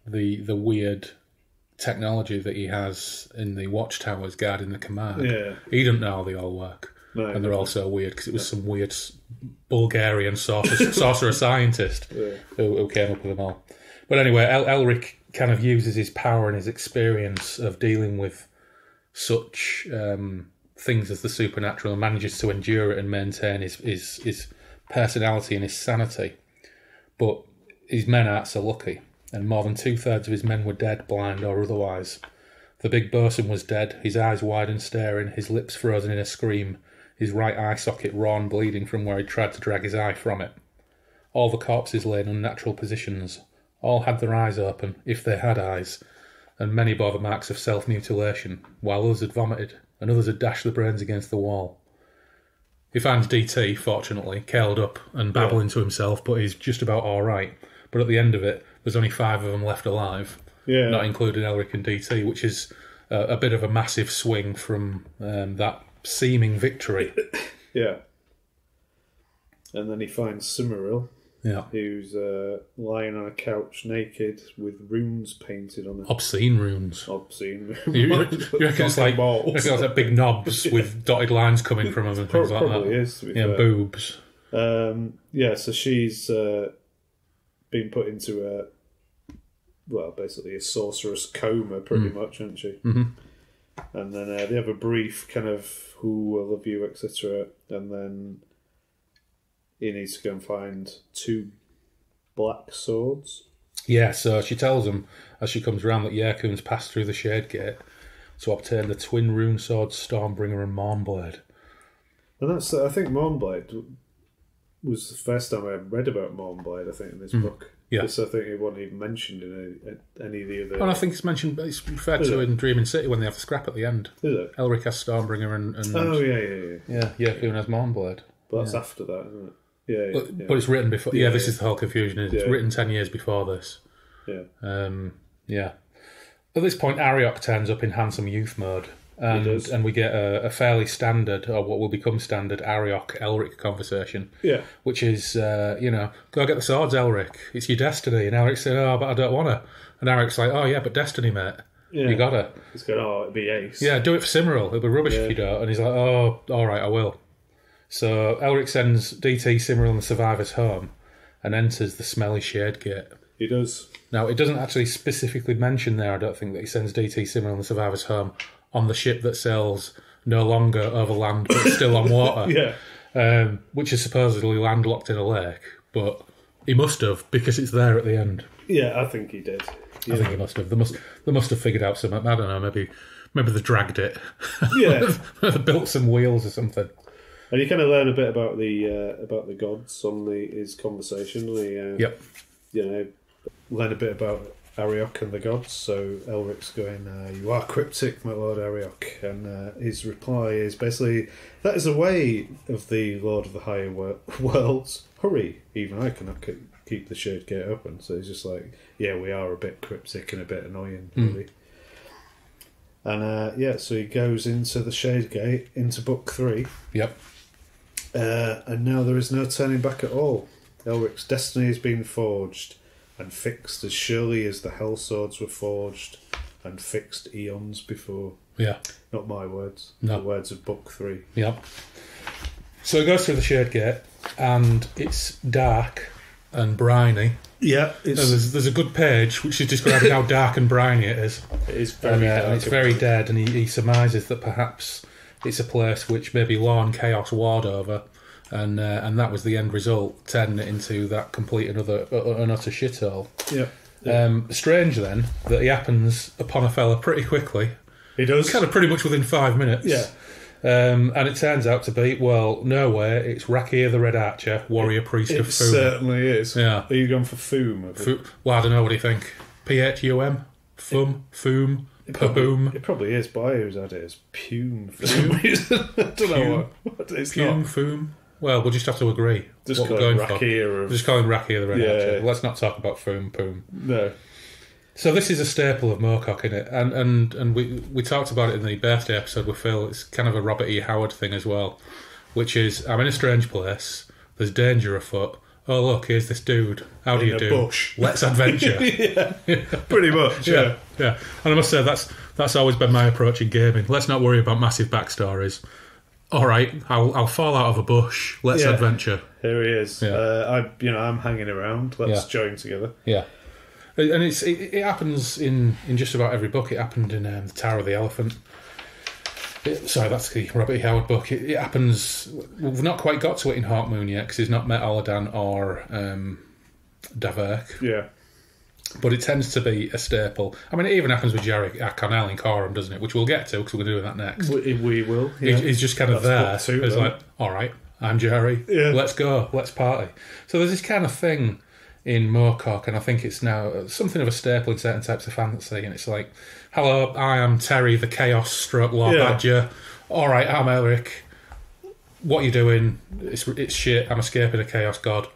the weird technology that he has in the watchtowers guarding the Camargue, yeah, he doesn't know how they all work. No, and they're all so weird because it was some weird Bulgarian sorcerer scientist who came up with them all. But anyway, Elric kind of uses his power and his experience of dealing with such things as the supernatural and manages to endure it and maintain his personality and his sanity. But his men aren't so lucky, and more than 2/3 of his men were dead, blind or otherwise. The big bosun was dead, his eyes wide and staring, his lips frozen in a scream, his right eye socket raw and bleeding from where he tried to drag his eye from it. All the corpses lay in unnatural positions. All had their eyes open, if they had eyes, and many bore the marks of self-mutilation, while others had vomited, and others had dashed their brains against the wall. He finds DT, fortunately, curled up and babbling to himself, but he's just about all right. But at the end of it, there's only 5 of them left alive, not including Elric and DT, which is a bit of a massive swing from that seeming victory. Yeah. And then he finds Cymoril, who's lying on a couch naked with runes painted on it. Obscene runes. You reckon it's like big knobs with dotted lines coming from them and things like that? Probably is, to be fair. Boobs. Yeah, so she's been put into a, well, basically a sorcerous coma, pretty much, isn't she? Mm-hmm. And then they have a brief kind of, who I love you, etc. And then he needs to go and find 2 black swords. Yeah, so she tells him as she comes round that Yyrkoon's passed through the Shade Gate to obtain the twin rune swords, Stormbringer and Mournblade. And that's, I think Mournblade was the first time I read about Mournblade, I think, in this book. Yeah. Because I think it wasn't even mentioned in any of the other... Well, I think it's mentioned, it's referred to in Dreaming City when they have the scrap at the end. Is it? Elric has Stormbringer and oh, yeah. Yeah, Yyrkoon has Mournblade. But that's after that, isn't it? Yeah, but it's written before. Yeah, this is the whole confusion. It's written 10 years before this. Yeah. At this point, Arioch turns up in handsome youth mode, and we get a fairly standard, or what will become standard, Arioch Elric conversation. Yeah. Which is, go get the swords, Elric. It's your destiny. And Elric said, "Oh, but I don't want to." And Arioch's like, "Oh yeah, but destiny, mate. Yeah. You got to." He's going, "Oh, it'd be ace. Yeah, do it for Cymoril. It'll be rubbish if you don't." And he's like, "Oh, all right, I will." So Elric sends DT, Cymoril and the survivors home and enters the smelly Shade Gate. He does. Now, it doesn't actually specifically mention there, I don't think, that he sends DT, Cymoril and the survivors home on the ship that sails no longer over land but still on water, which is supposedly landlocked in a lake. But he must have, because it's there at the end. Yeah, I think he did. Yeah. I think he must have. They must have figured out something. I don't know, maybe they dragged it. Yeah. They built some wheels or something. And you kind of learn a bit about the gods on his conversation. Learn a bit about Arioch and the gods. So Elric's going, "You are cryptic, my lord Arioch," and his reply is basically, "That is a way of the Lord of the Higher Worlds. Hurry, even I cannot keep the Shade Gate open." So he's just like, "Yeah, we are a bit cryptic and a bit annoying, really." And so he goes into the Shade Gate into Book 3. Yep. And now there is no turning back at all. Elric's destiny has been forged and fixed as surely as the Hell Swords were forged and fixed eons before. Yeah. Not my words. No. The words of Book 3. Yep. So he goes through the Shade Gate and it's dark and briny. Yeah. There's a good page which is describing how dark and briny it is. It is very dark. And it's very dead, and he surmises that perhaps it's a place which maybe law and chaos warred over, and that was the end result, turning it into that complete and utter shithole. Yeah. Strange then that he happens upon a fella pretty quickly. He does. Kind of pretty much within 5 minutes. Yeah. And it turns out to be, well, no way, it's Rackhir the Red Archer, warrior priest of Phum. It certainly is. Yeah. Are you going for Phum? Well, I don't know, what do you think? Phum? Phum? Phum? Paboom? It probably is, but I always had it as Pume for some reason. I don't know what it's Pume, not. Phum? Well, we'll just have to agree. Just call him Rackhir the Red Archer. Let's not talk about Phum, Poom. No. So this is a staple of Moorcock, isn't it? And we talked about it in the birthday episode with Phil. It's kind of a Robert E. Howard thing as well, which is, I'm in a strange place, there's danger afoot, oh look, here's this dude, how do you do? Bush. Let's adventure. Yeah, pretty much, yeah. Yeah. And I must say, that's always been my approach in gaming. Let's not worry about massive backstories. All right, I'll fall out of a bush, let's adventure. Here he is. Yeah. I'm hanging around, let's join together. Yeah. And it happens in just about every book. It happened in The Tower of the Elephant. Sorry, that's the Robert E. Howard book. It happens... We've not quite got to it in Hawkmoon yet because he's not met Aladan or Daverk. Yeah. But it tends to be a staple. I mean, it even happens with Jarek Carnell in Corum, doesn't it? Which we'll get to because we're going to do that next. We will, yeah. It's just kind of that's there. Too, it's like, all right, I'm Jerry. Yeah. Let's go. Let's party. So there's this kind of thing... in Moorcock, and I think it's now something of a staple in certain types of fantasy, and it's like, hello, I am Terry, the Chaos/Law Badger. All right, I'm Elric. What are you doing? It's shit. I'm escaping a Chaos God.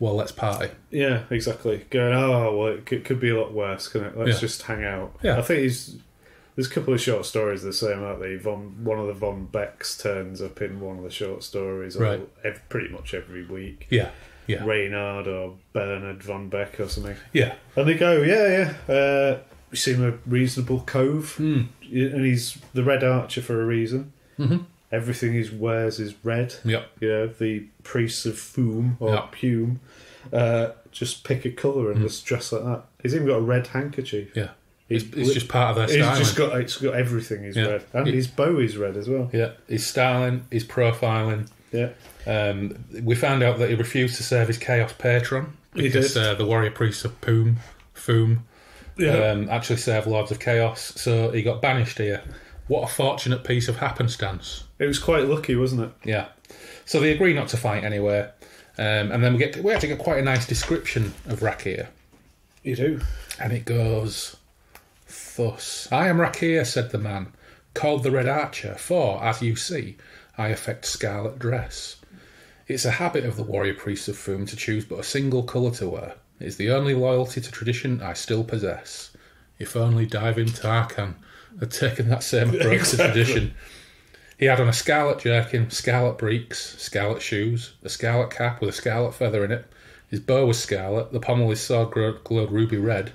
Well, let's party. Yeah, exactly. Going, oh, well, it could be a lot worse, couldn't it? Let's just hang out. Yeah. I think there's a couple of short stories the same, aren't they? One of the Von Becks turns up in one of the short stories, right. Pretty much every week. Yeah. Yeah. Reynard or Bernard Von Beck or something. Yeah. And they go, you seem a reasonable cove. Mm. And he's the Red Archer for a reason. Mm-hmm. Everything he wears is red. Yep. Yeah. The priests of Phum or Pume just pick a colour and just dress like that. He's even got a red handkerchief. Yeah. It's just part of their styling. It's got everything is red. And his bow is red as well. Yeah. His styling, his profiling. Yeah. We found out that he refused to serve his Chaos Patron because the warrior priests of Phum actually serve Lords of Chaos, so he got banished here. What a fortunate piece of happenstance. It was quite lucky, wasn't it? Yeah. So they agree not to fight anywhere, and then we actually get quite a nice description of Rackhir. You do. And it goes thus. I am Rackhir, said the man, called the Red Archer, for, as you see, I affect scarlet dress. It's a habit of the warrior priests of Phum to choose but a single colour to wear. It is the only loyalty to tradition I still possess. If only Dyvim Tvar had taken that same approach to tradition. He had on a scarlet jerkin, scarlet breeks, scarlet shoes, a scarlet cap with a scarlet feather in it. His bow was scarlet, the pommel of his sword glowed ruby red.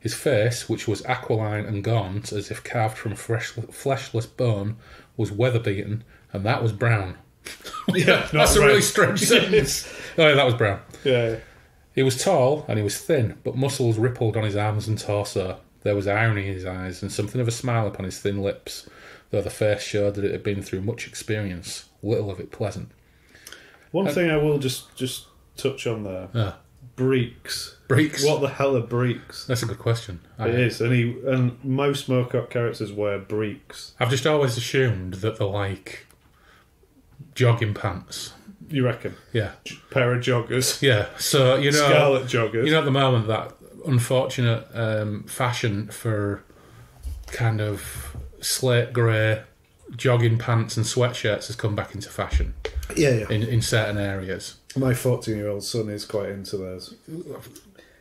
His face, which was aquiline and gaunt, as if carved from fleshless bone, was weather-beaten, and that was brown. Yeah, that's a really strange sentence. Oh, yeah, that was brown. Yeah. He was tall and he was thin, but muscles rippled on his arms and torso. There was irony in his eyes and something of a smile upon his thin lips, though the face showed that it had been through much experience, little of it pleasant. One thing I will just touch on there. Breeks. Breeks. What the hell are breeks? That's a good question. It is, and most Moorcock characters wear breeks. I've just always assumed that they're like jogging pants. You reckon? Yeah. Pair of joggers. Yeah. So, you know... Scarlet joggers. You know, at the moment, that unfortunate fashion for kind of slate grey jogging pants and sweatshirts has come back into fashion. Yeah. In certain areas. My 14-year-old son is quite into those.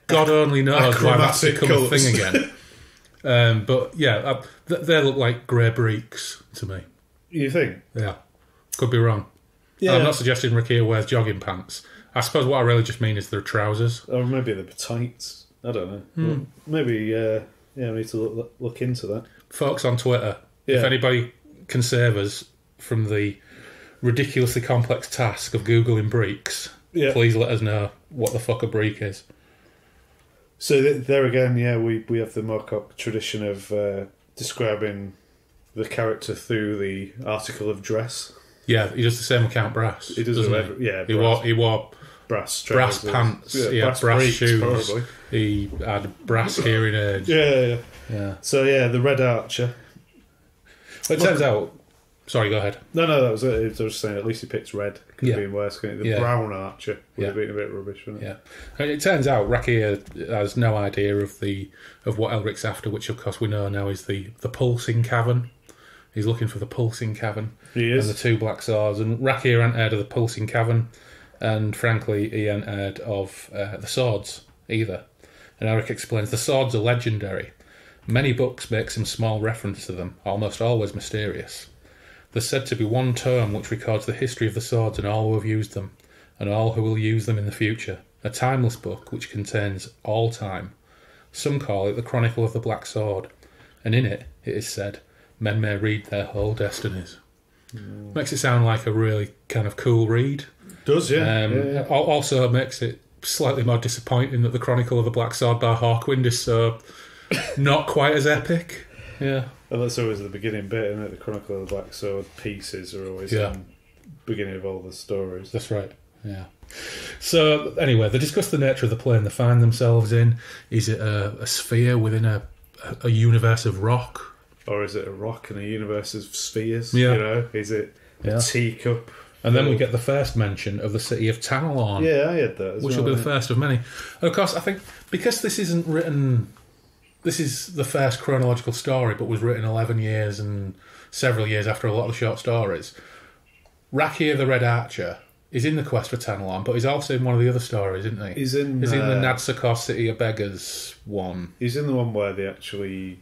God only knows why that's become a thing again. But yeah, they look like grey breeks to me. You think? Yeah. Could be wrong. Yeah. I'm not suggesting Rackhir wears jogging pants. I suppose what I really just mean is their trousers. Or maybe they're tights. I don't know. Mm. Maybe, we need to look into that. Folks on Twitter, if anybody can save us from the ridiculously complex task of Googling breeks, please let us know what the fuck a breek is. So there again, we have the Moorcock tradition of describing the character through the article of dress. Yeah, he does the same with Count Brass. He doesn't wear, he wore brass pants. Yeah, brass shoes. Probably. He had brass hearing aids. Yeah. So the Red Archer. Well, it turns out. Sorry, go ahead. No, that was it. I was just saying. At least he picked red. Could have been worse. Couldn't it? The brown archer would have been a bit rubbish, wouldn't it? Yeah. And it turns out Rackhir has no idea of what Elric's after, which of course we know now is the pulsing cavern. He's looking for the pulsing cavern. He is. And the two black swords. And Rackhir ain't heard of the pulsing cavern. And frankly, he ain't heard of the swords either. and Arioch explains the swords are legendary. Many books make some small reference to them, almost always mysterious. There's said to be one tome which records the history of the swords and all who have used them, and all who will use them in the future. A timeless book which contains all time. Some call it the Chronicle of the Black Sword, and in it, it is said, men may read their whole destinies. Mm. Makes it sound like a really kind of cool read. Does, yeah. Also makes it slightly more disappointing that the Chronicle of the Black Sword by Hawkwind is so... not quite as epic. Yeah. And that's always the beginning bit, isn't it? The Chronicle of the Black Sword pieces are always the beginning of all the stories. That's right, yeah. So, anyway, they discuss the nature of the plane they find themselves in. Is it a sphere within a universe of rock? Or is it a rock in a universe of spheres? Yeah. You know, is it a teacup? And then we get the first mention of the city of Tanelorn. Yeah, I had that as well. Which will be the first of many. And of course, I think, because this isn't written... This is the first chronological story, but was written 11 years and several years after a lot of the short stories. Rackhir the Red Archer is in the quest for Tanelorn, but he's also in one of the other stories, isn't he? He's in the Nadsakor City of Beggars one. He's in the one where they actually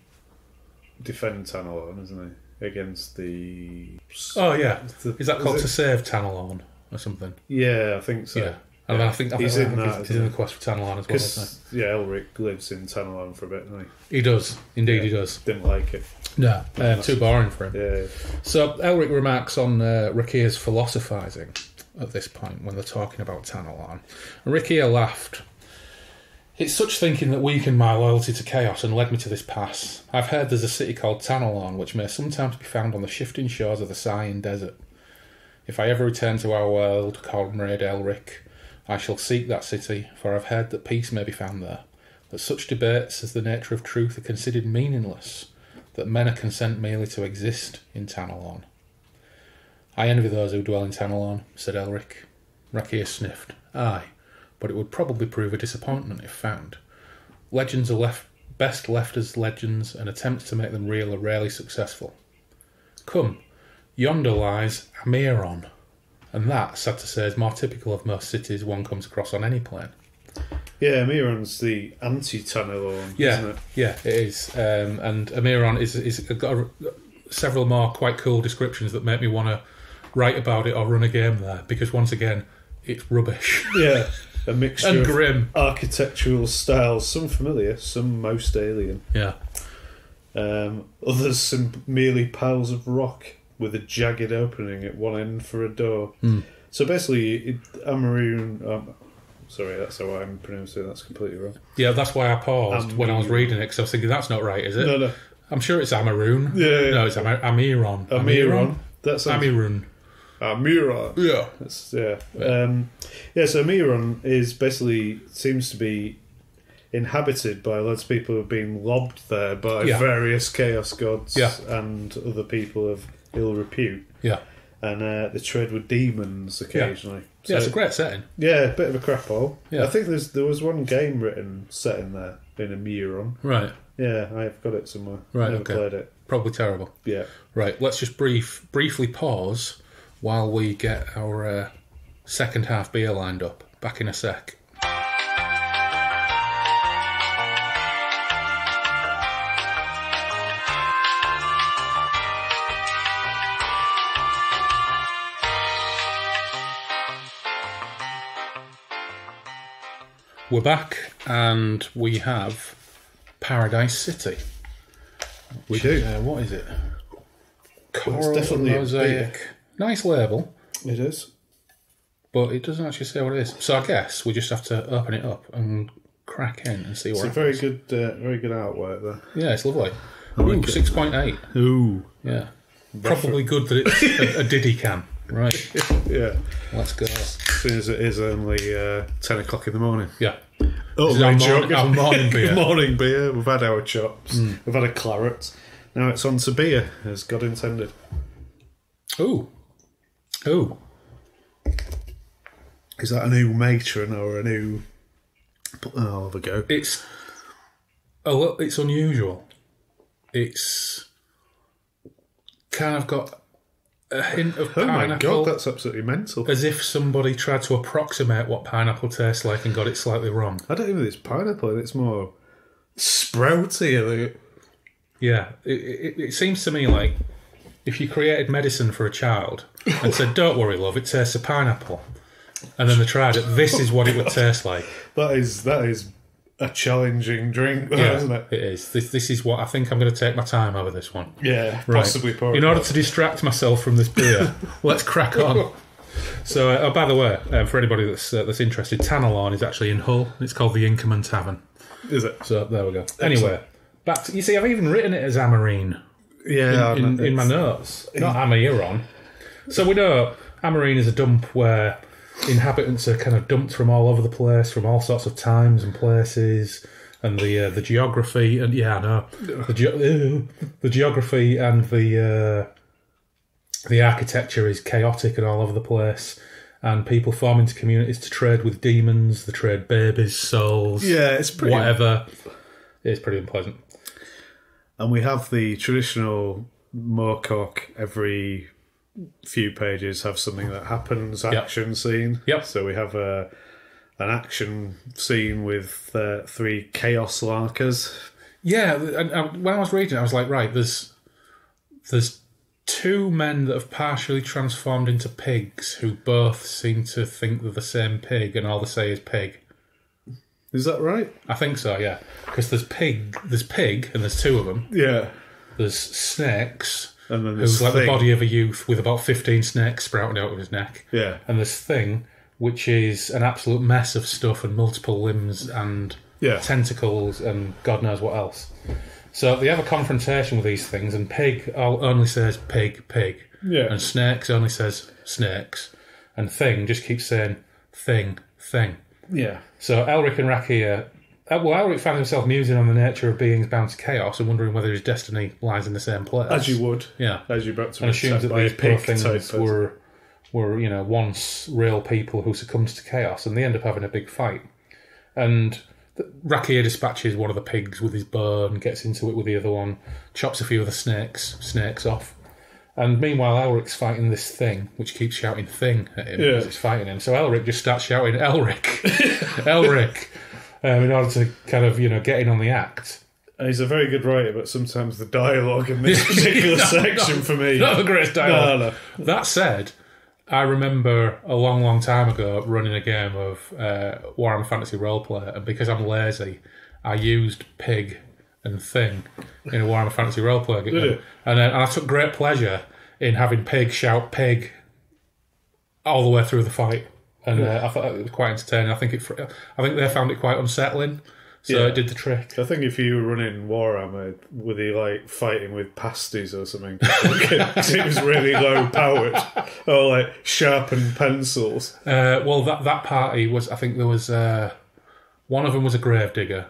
defend Tanelorn, isn't he? Against the... Oh, yeah. Is that called To Save Tanelorn or something? Yeah, I think so. Yeah. And then I think he's in the quest for Tanelorn as well, isn't he? Yeah, Elric lives in Tanelorn for a bit, doesn't he? He does. Indeed, he does. Didn't like it. No, too boring for him. Yeah. So Elric remarks on Rackhir's philosophising at this point when they're talking about Tanelorn. And Rackhir laughed. It's such thinking that weakened my loyalty to chaos and led me to this pass. I've heard there's a city called Tanelorn which may sometimes be found on the shifting shores of the Saiyan Desert. If I ever return to our world, comrade Elric... I shall seek that city, for I've heard that peace may be found there, that such debates as the nature of truth are considered meaningless, that men are consent merely to exist in Tanelorn. I envy those who dwell in Tanelorn, said Elric. Rackhir sniffed. Aye, but it would probably prove a disappointment if found. Legends are best left as legends, and attempts to make them real are rarely successful. Come, yonder lies Ameeron. And that, sad to say, is more typical of most cities one comes across on any plane. Yeah, Ameeron's the anti-Tanelorn, isn't it? Yeah, it is. And Ameeron is got several more quite cool descriptions that make me want to write about it or run a game there, because once again, it's rubbish. Yeah, a mixture and grim. Of architectural styles, some familiar, some most alien. Yeah. Others merely piles of rock. With a jagged opening at one end for a door. Mm. So basically, Ameeron... sorry, that's how I'm pronouncing it. That's completely wrong. Yeah, that's why I paused when I was reading it, because I was thinking, that's not right, is it? No, no. I'm sure it's Ameeron. Yeah. No, it's Ameeron. Ameeron. That's Ameeron. Ameeron. Yeah. That's, yeah. Yeah. So Ameeron is basically... seems to be inhabited by loads of people who have been lobbed there by various chaos gods and other people of... ill repute, and they trade with demons occasionally. Yeah, so, it's a great setting. Yeah, a bit of a crap hole. Yeah. I think there was one game written set in there in Ameeron. Right. Yeah, I've got it somewhere. Right. Never played it. Probably terrible. Yeah. Right. Let's just briefly pause while we get our second half beer lined up. Back in a sec. We're back, and we have Paradise City. We do. What is it? Coral, well, it's definitely mosaic. Nice label. It is. But it doesn't actually say what it is. So I guess we just have to open it up and crack in and see what it is. It's a very good artwork there. Yeah, it's lovely. Ooh, 6.8. Ooh. Yeah. Probably good that it's a diddy cam. Right. Yeah. Let's go. As soon as it is only 10 o'clock in the morning. Yeah. Oh, our morning beer. Morning beer. We've had our chops. Mm. We've had a claret. Now it's on to beer, as God intended. Ooh. Ooh. Is that a new matron or a new... Oh, have a go. It's unusual. It's kind of got... a hint of pineapple. Oh my god, that's absolutely mental. As if somebody tried to approximate what pineapple tastes like and got it slightly wrong. I don't even think it's pineapple, it's more sprouty. Yeah, it seems to me like if you created medicine for a child and said, "Don't worry, love, it tastes of pineapple," and then they tried it, this is what it would taste like. That is a challenging drink, though, yeah, isn't it? It is. This is what I think I'm going to take my time over this one. Yeah, right. Possibly. In order to distract myself from this beer, let's crack on. So, oh, by the way, for anybody that's interested, Tanelorn is actually in Hull. It's called the Inkerman Tavern. Is it? So there we go. Anyway, back to, you see, I've even written it as Ameeron. Yeah, in my notes, not Ameeron. So we know Ameeron is a dump where inhabitants are kind of dumped from all over the place, from all sorts of times and places, and the geography and the geography and the architecture is chaotic and all over the place, and people form into communities to trade with demons, they trade babies, souls, whatever. It's pretty unpleasant. And we have the traditional Moorcock every few pages have something that happens, action scene. Yep. So we have an action scene with three chaos larkers. Yeah, and when I was reading it, I was like, right, there's two men that have partially transformed into pigs who both seem to think they're the same pig, and all they say is pig. Is that right? I think so, yeah. Because there's pig, and there's two of them. Yeah. There's snakes. And then who's like the body of a youth with about 15 snakes sprouting out of his neck. Yeah. And this thing, which is an absolute mess of stuff and multiple limbs and tentacles and God knows what else. So they have a confrontation with these things, and pig only says pig, pig. Yeah. And snakes only says snakes. And thing just keeps saying thing, thing. Yeah. So Elric and Rackhir... Well, Elric found himself musing on the nature of beings bound to chaos and wondering whether his destiny lies in the same place. As you would. Yeah. As you're about to and assumes that these poor things were, you know, once real people who succumbed to chaos, and they end up having a big fight. And Rackhir dispatches one of the pigs with his bow and gets into it with the other one, chops a few of the snakes off. And meanwhile, Elric's fighting this thing, which keeps shouting thing at him as it's fighting him. So Elric just starts shouting, Elric! Elric! In order to kind of, you know, get in on the act. He's a very good writer, but sometimes the dialogue in this particular section for me... Not the greatest dialogue. No. That said, I remember a long, long time ago running a game of Warhammer Fantasy Roleplay, and because I'm lazy, I used pig and thing in a Warhammer Fantasy Roleplay game. Did it? And I took great pleasure in having pig shout pig all the way through the fight. And I thought it was quite entertaining. I think they found it quite unsettling, so it did the trick. I think if you were running Warhammer, were they like fighting with pasties or something? It was really low powered, or like sharpened pencils. Well, that party was. I think there was one of them was a gravedigger,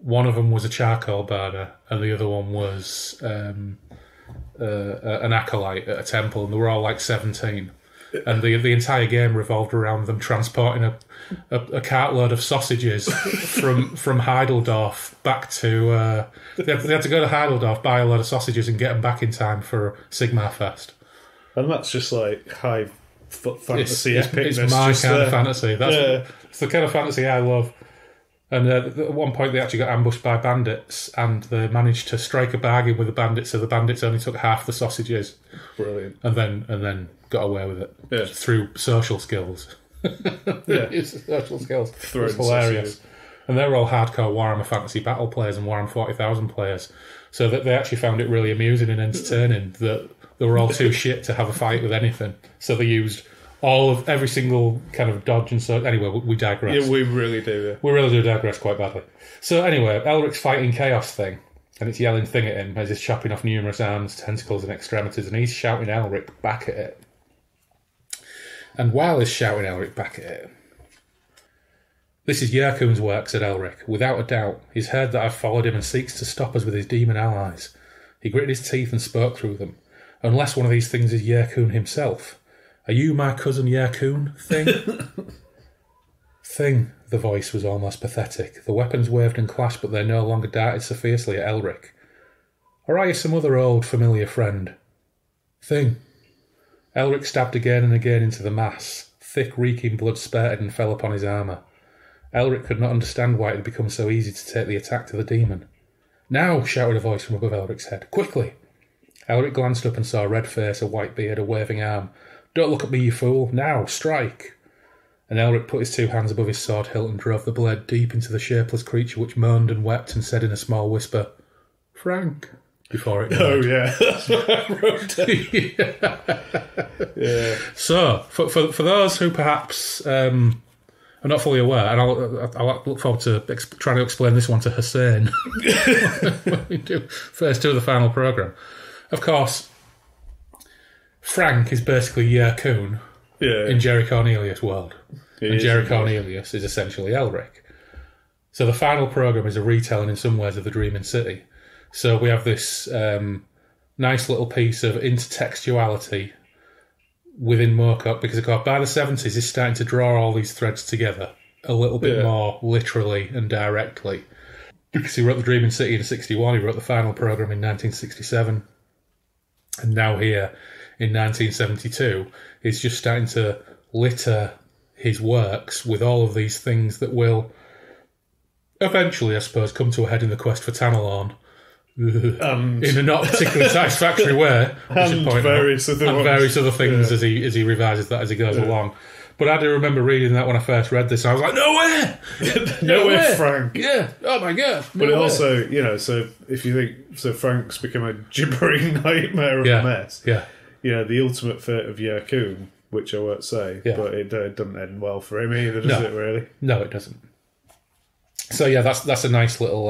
one of them was a charcoal burner, and the other one was an acolyte at a temple, and they were all like 17. And the entire game revolved around them transporting a cartload of sausages from Heideldorf back to... They had to go to Heideldorf, buy a load of sausages and get them back in time for Sigmar Fest. And that's just like high fantasy. It's my kind of fantasy. It's the kind of fantasy I love. And at one point they actually got ambushed by bandits, and they managed to strike a bargain with the bandits, so the bandits only took half the sausages. Brilliant. And then got away with it through social skills. Social skills. It was hilarious. Sausages. And they were all hardcore Warhammer Fantasy Battle players and Warhammer 40,000 players, so that they actually found it really amusing and entertaining that they were all too shit to have a fight with anything. So they used... every single kind of dodge and so... Anyway, we digress. Yeah, we really do. Yeah. We really do digress quite badly. So anyway, Elric's fighting Chaos Thing, and it's yelling Thing at him as he's chopping off numerous arms, tentacles and extremities, and he's shouting Elric back at it. And while he's shouting Elric back at it... "This is Yyrkoon's work," said Elric. "Without a doubt, he's heard that I've followed him and seeks to stop us with his demon allies." He gritted his teeth and spoke through them. "Unless one of these things is Yyrkoon himself... Are you my cousin Yyrkoon, Thing?" "Thing," the voice was almost pathetic. The weapons waved and clashed, but they no longer darted so fiercely at Elric. "Or are you some other old, familiar friend?" "Thing." Elric stabbed again and again into the mass. Thick, reeking blood spurted and fell upon his armour. Elric could not understand why it had become so easy to take the attack to the demon. "Now!" shouted a voice from above Elric's head. "Quickly!" Elric glanced up and saw a red face, a white beard, a waving arm. "Don't look at me, you fool! Now! Strike!" And Elric put his two hands above his sword hilt and drove the blade deep into the shapeless creature, which moaned and wept and said in a small whisper, "Frank," before it died. Oh, yeah. That's what I wrote down. Yeah. So, for those who perhaps are not fully aware, and I'll look forward to trying to explain this one to Hussein when we do first two of the final programme. Of course, Frank is basically Yyrkoon. Yeah. In Jerry Cornelius' world. And Jerry Cornelius is essentially Elric. So the final programme is a retelling in some ways of The Dreaming City. So we have this nice little piece of intertextuality within Moorcock, because of course by the 70s he's starting to draw all these threads together a little bit more literally and directly. Because he wrote The Dreaming City in 61, he wrote the final programme in 1967, and now here in 1972, he's just starting to litter his works with all of these things that will eventually, I suppose, come to a head in the quest for Tanelorn in a not particularly satisfactory way. And various other things as he revises that as he goes along. But I do remember reading that when I first read this, and I was like, no way, Frank. Yeah, oh my God. But also, you know, so if you think, so Frank's become a gibbering nightmare of a mess. Yeah. Yeah, the ultimate fate of Yyrkoon, which I won't say, but it doesn't end well for him either, does it, really? No, it doesn't. So, yeah, that's a nice little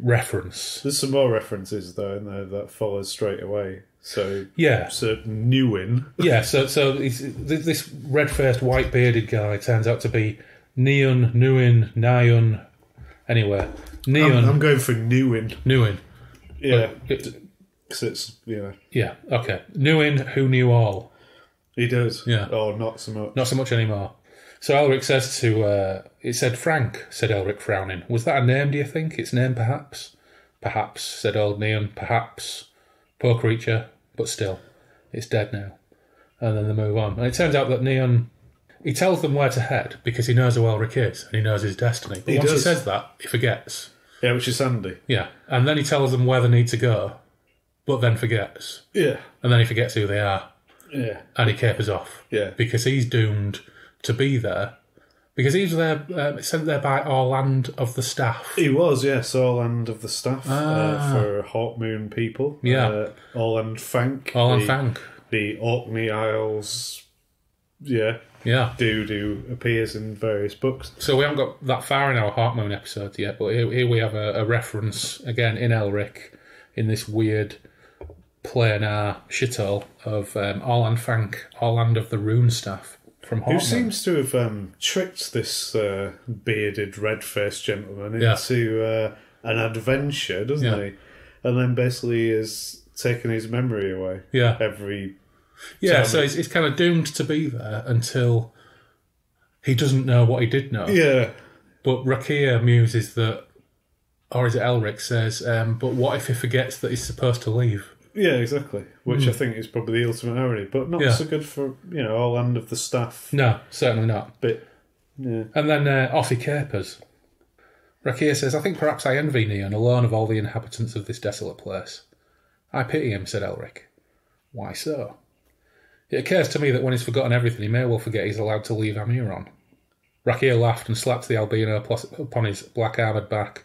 reference. There's some more references, though, in there that follows straight away. So, Nuin. Yeah, so this red-faced, white-bearded guy turns out to be Neon, Nuin, Nyun, anyway. Neon. I'm going for Nuin. Nuin. Yeah. Because it's, you know. Yeah, okay. Nuin, who knew all. He does. Yeah. Oh, not so much. Not so much anymore. So Elric says to, it said, "Frank," said Elric, frowning. "Was that a name, do you think? Its name, perhaps?" "Perhaps," said old Neon. "Perhaps. Poor creature, but still. It's dead now." And then they move on. And it turns out that Neon, he tells them where to head, because he knows who Elric is, and he knows his destiny. But once he says that, he forgets. Yeah, which is handy. Yeah. And then he tells them where they need to go. But then forgets. Yeah. And then he forgets who they are. Yeah. And he capers off. Yeah. Because he's doomed to be there. Because he was there, sent there by Orland of the Staff. He was, yes, Orland of the Staff for Hawkmoon people. Yeah. Orland Fank. Orland Fank. The Orkney Isles, dude who appears in various books. So we haven't got that far in our Hawkmoon episode yet, but here we have a reference, again, in Elric, in this weird planar shithole of Orland Fank, Orland of the Rune Staff from Hawkmoon. Who seems to have tricked this bearded, red-faced gentleman into an adventure, doesn't he? And then basically is taking his memory away. Yeah. So he's kind of doomed to be there until he doesn't know what he did know. Yeah. But Rackhir muses that, or is it Elric says, but what if he forgets that he's supposed to leave? Yeah, exactly. Which I think is probably the ultimate irony, but not so good for, you know, Orland of the Staff. No, certainly not. But, yeah. And then off he capers. Rackhir says, "I think perhaps I envy Neon, alone of all the inhabitants of this desolate place." "I pity him," said Elric. "Why so?" "It occurs to me that when he's forgotten everything, he may well forget he's allowed to leave Ameeron." Rackhir laughed and slapped the albino upon his black-armoured back.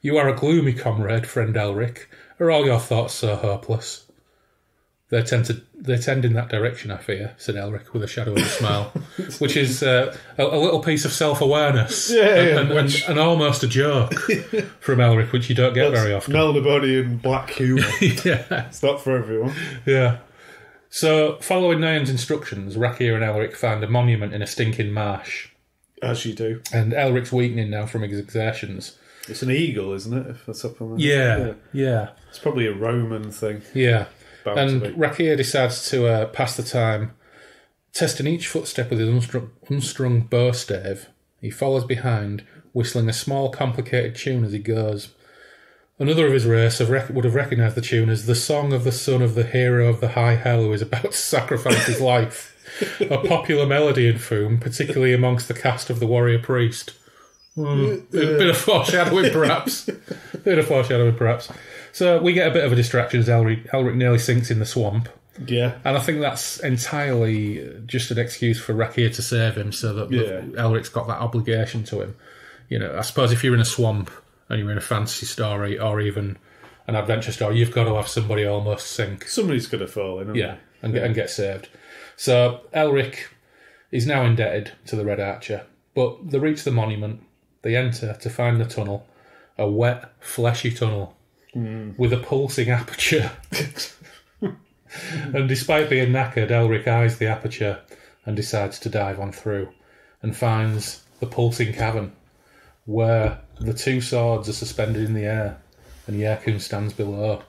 "You are a gloomy comrade, friend Elric. Are all your thoughts so hopeless?" They tend in that direction, I fear," said Elric, with a shadow of a smile, which is a little piece of self-awareness and almost a joke from Elric, which you don't get very often. Melnibonian black humour. Yeah. It's not for everyone. Yeah. So, following Nayan's instructions, Rackhir and Elric find a monument in a stinking marsh. As you do. And Elric's weakening now from his exertions. It's an eagle, isn't it? If that's up on that. Yeah. It's probably a Roman thing. Yeah. And Rackhir decides to pass the time, testing each footstep with his unstrung bow stave. He follows behind, whistling a small, complicated tune as he goes. Another of his race would have recognised the tune as the song of the son of the hero of the high hell who is about to sacrifice his life, a popular melody in Phum, particularly amongst the cast of the warrior priest. A bit of foreshadowing, perhaps. So we get a bit of a distraction as Elric nearly sinks in the swamp. Yeah. And I think that's entirely just an excuse for Rackhir to save him so that Elric's got that obligation to him. You know, I suppose if you're in a swamp and you're in a fantasy story or even an adventure story, you've got to have somebody almost sink. Somebody's going to fall in, and get saved. So Elric is now indebted to the Red Archer. But they reach the monument, they enter to find the tunnel, a wet, fleshy tunnel with a pulsing aperture. And despite being knackered, Elric eyes the aperture and decides to dive on through and finds the pulsing cavern where the two swords are suspended in the air and Yyrkoon stands below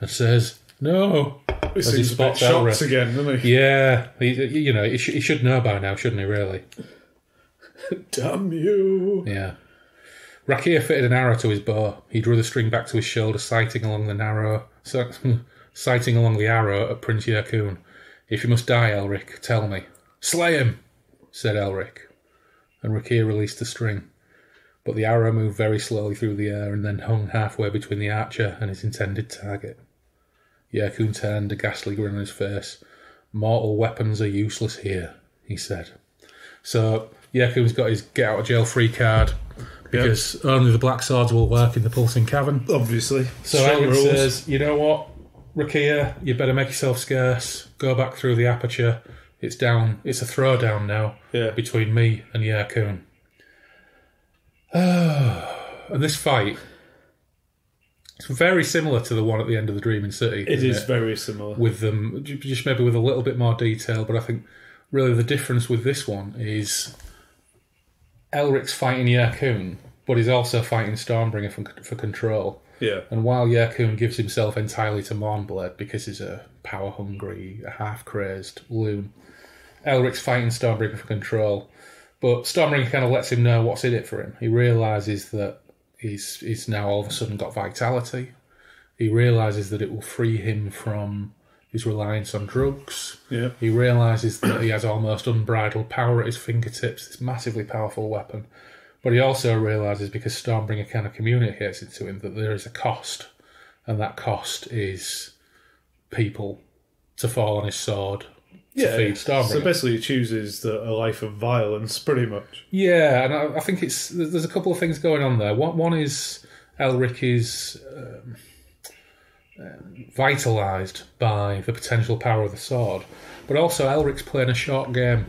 and says, "No." As he spots Elric again, doesn't he? Yeah. You know, he should know by now, shouldn't he, really? Damn you. Yeah. Rackhir fitted an arrow to his bow. He drew the string back to his shoulder, sighting along the arrow at Prince Yyrkoon. "If you must die, Elric, tell me." "Slay him," said Elric. And Rackhir released the string. But the arrow moved very slowly through the air and then hung halfway between the archer and his intended target. Yyrkoon turned, a ghastly grin on his face. "Mortal weapons are useless here," he said. So Yyrkoon's got his get-out-of-jail-free card because only the black swords will work in the pulsing cavern. Obviously. So Elric says, "You know what, Rackhir, you better make yourself scarce. Go back through the aperture. It's down. It's a throwdown now between me and Yyrkoon." And this fight, it's very similar to the one at the end of The Dreaming City. It is very similar. With them, just maybe with a little bit more detail, but I think really the difference with this one is Elric's fighting Yyrkoon, but he's also fighting Stormbringer for control. Yeah. And while Yyrkoon gives himself entirely to Mournblade because he's a power-hungry, half-crazed loon, Elric's fighting Stormbringer for control. But Stormbringer kind of lets him know what's in it for him. He realises that he's now all of a sudden got vitality. He realises that it will free him from his reliance on drugs. Yeah. He realises that he has almost unbridled power at his fingertips, this massively powerful weapon. But he also realises, because Stormbringer kind of communicates it to him, that there is a cost. And that cost is people to fall on his sword. Yeah, so basically he chooses a life of violence, pretty much. Yeah, and I think there's a couple of things going on there. One is Elric is vitalised by the potential power of the sword, but also Elric's playing a short game,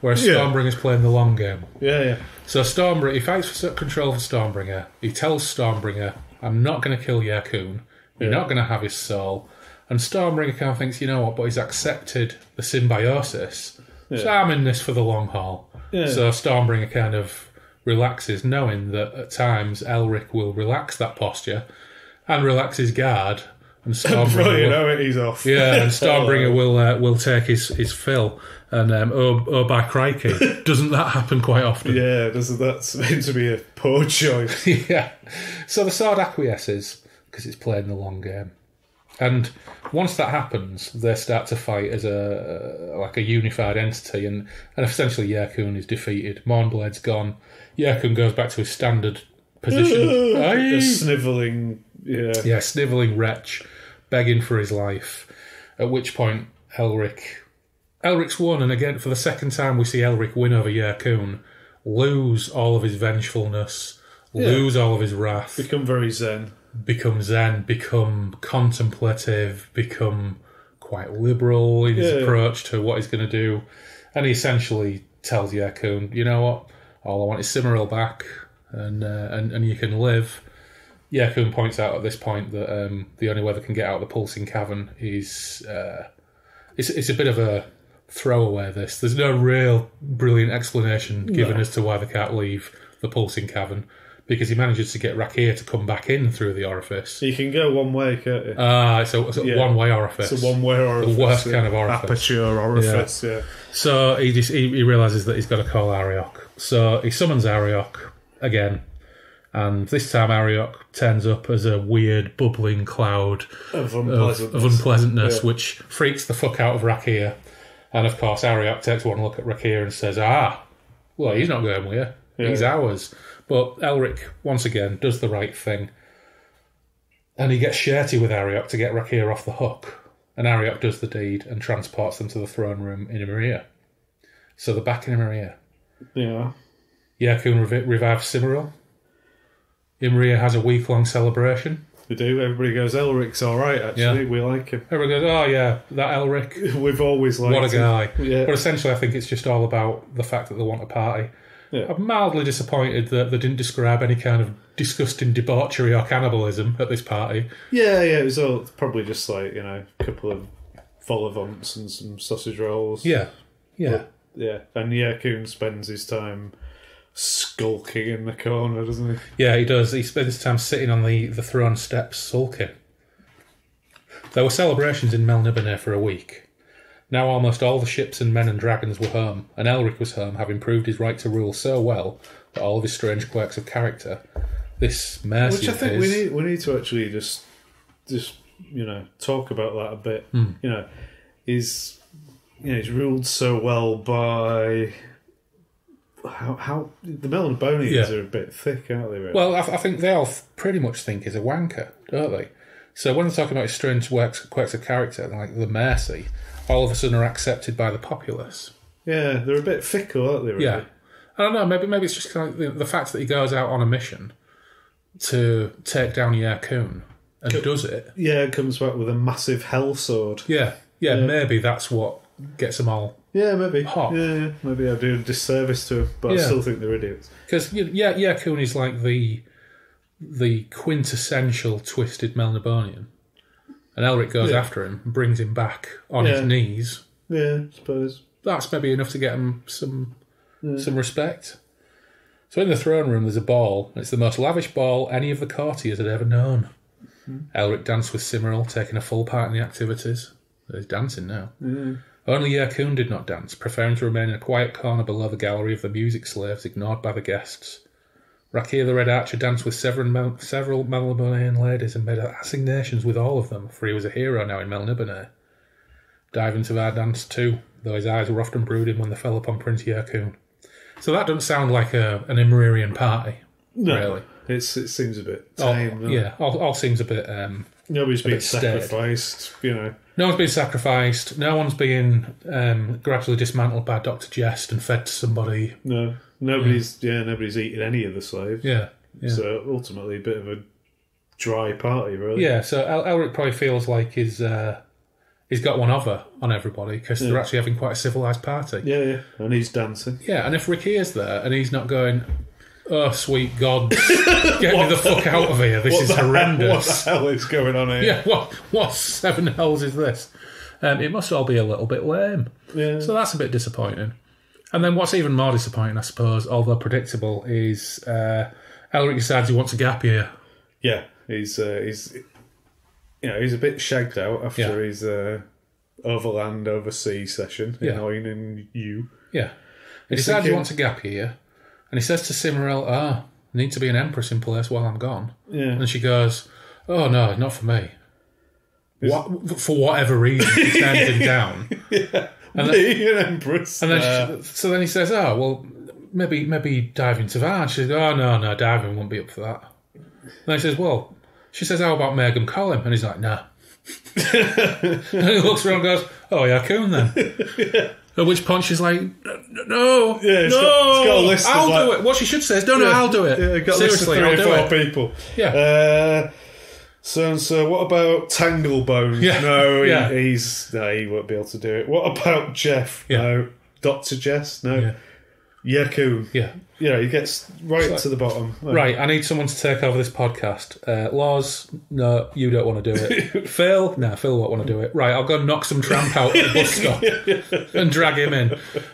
whereas Stormbringer's playing the long game. Yeah, yeah. So Stormbringer, he fights for control for Stormbringer. He tells Stormbringer, "I'm not going to kill Yyrkoon. You're not going to have his soul." And Stormbringer kind of thinks, you know what, but he's accepted the symbiosis. Yeah. So I'm in this for the long haul. Yeah. So Stormbringer kind of relaxes, knowing that at times Elric will relax that posture and relax his guard. And Stormbringer, he's off. Yeah, and Stormbringer will take his fill. And by crikey, doesn't that happen quite often? Yeah, doesn't that seem to be a poor choice? Yeah. So the sword acquiesces because it's playing the long game. And once that happens, they start to fight as a unified entity, and essentially Yyrkoon is defeated. Mournblade's gone. Yyrkoon goes back to his standard position. The snivelling, snivelling wretch, begging for his life. At which point, Elric's won, and again for the second time, we see Elric win over Yyrkoon, lose all of his vengefulness, lose all of his wrath, become very zen. Become zen, become contemplative, become quite liberal in his approach to what he's going to do. And he essentially tells Yyrkoon, you know what, all I want is Cymoril back and you can live. Yyrkoon points out at this point that the only way they can get out of the pulsing cavern is... It's a bit of a throwaway, this. There's no real brilliant explanation given as to why they can't leave the pulsing cavern. Because he manages to get Rackhir to come back in through the orifice. You can go one way, can't you? It's a one-way orifice. It's a one-way orifice. The worst kind of orifice. Aperture orifice, yeah. So he realises that he's got to call Arioch. So he summons Arioch again, And this time Arioch turns up as a weird bubbling cloud of unpleasantness which freaks the fuck out of Rackhir. And of course Arioch takes one look at Rackhir and says, well, he's not going with you. Yeah. He's ours. But Elric, once again, does the right thing. And he gets shirty with Arioch to get Rackhir off the hook. And Arioch does the deed and transports them to the throne room in Imrryrian. So they're back in Imrryrian. Yeah. Yyrkoon revives Cymoril. Imrryrian has a week-long celebration. They do. Everybody goes, Elric's all right, actually. Yeah. We like him. Everybody goes, oh, yeah, that Elric. We've always liked him. What a guy. Yeah. But essentially, I think it's just all about the fact that they want a party. Yeah. I'm mildly disappointed that they didn't describe any kind of disgusting debauchery or cannibalism at this party. Yeah, it was all probably just like, a couple of vol au vents and some sausage rolls. Yeah. Yeah, and Yyrkoon spends his time skulking in the corner, doesn't he? Yeah, he does. He spends his time sitting on the throne steps sulking. There were celebrations in Melniboné for a week. Now almost all the ships and men and dragons were home, and Elric was home, having proved his right to rule so well that all of his strange quirks of character, this mercy which I think is... we need to actually just talk about that a bit. Mm. He's ruled so well by how the Melnibonians are a bit thick, aren't they? Really? Well, I think they all pretty much think he's a wanker, don't they? So when they're talking about his strange quirks of character, like the mercy, all of a sudden are accepted by the populace. Yeah, they're a bit fickle, aren't they? Really? Yeah, I don't know. Maybe it's just kind of the fact that he goes out on a mission to take down Yyrkoon and does it. Yeah, comes back with a massive hell sword. Yeah. Maybe that's what gets them all. Yeah, maybe. Hot. Yeah, maybe I do a disservice to him, but I still think they're idiots. Because Yyrkoon is like the quintessential twisted Melnibonian. And Elric goes after him and brings him back on his knees. Yeah, I suppose. That's maybe enough to get him some respect. So in the throne room there's a ball. It's the most lavish ball any of the courtiers had ever known. Mm-hmm. Elric danced with Cymoril, taking a full part in the activities. He's dancing now. Mm-hmm. Only Yyrkoon did not dance, preferring to remain in a quiet corner below the gallery of the music slaves, ignored by the guests. Rackhir the Red Archer danced with several Melnibonéan ladies and made assignations with all of them, for he was a hero now in Melniboné. Dyvim Tvar danced too, though his eyes were often brooding when they fell upon Prince Yyrkoon. So that doesn't sound like an Imrryrian party, really. It seems a bit tame. All seems a bit... Nobody's being sacrificed, No one's being sacrificed. No one's being gradually dismantled by Dr. Jest and fed to somebody. No. Nobody's eating any of the slaves. Yeah. So ultimately, a bit of a dry party, really. Yeah. So Elric probably feels like he's got one over on everybody because they're actually having quite a civilized party. Yeah. And he's dancing. Yeah. And if Rickier's there and he's not going, oh sweet God, get me the fuck out of here! This is horrendous. What the hell is going on here? Yeah. What seven hells is this? It must all be a little bit lame. Yeah. So that's a bit disappointing. And then what's even more disappointing, I suppose, although predictable, is Elric decides he wants a gap year. Yeah, he's a bit shagged out after his overland oversea session in Oin and Yu. Yeah, he decides he wants a gap year, and he says to Cymoril, I need to be an empress in place while I'm gone. Yeah, and she goes, oh no, not for me. For whatever reason, he turns him down. Yeah. And then, empress. And then so then he says, "Oh well, maybe Dyvim Tvar." And she says, "Oh no, Dyvim won't be up for that." And then he says, "Well," she says, "How about Meghan Collin?" And he's like, "Nah." And he looks around, and goes, "Oh Yyrkoon then." At which point she's like, "No, it's got a list. I'll do it." What she should say is, "No, I'll do it." Yeah, got seriously, I'll do it. People. Yeah. So what about Tanglebone? Yeah. No, he won't be able to do it. What about Jeff? Yeah. No. Dr. Jess? No. Yyrkoon. Yeah. He gets right to the bottom. Right, I need someone to take over this podcast. Lars, no, you don't want to do it. Phil? No, Phil won't want to do it. Right, I'll go knock some tramp out at the bus stop and drag him in.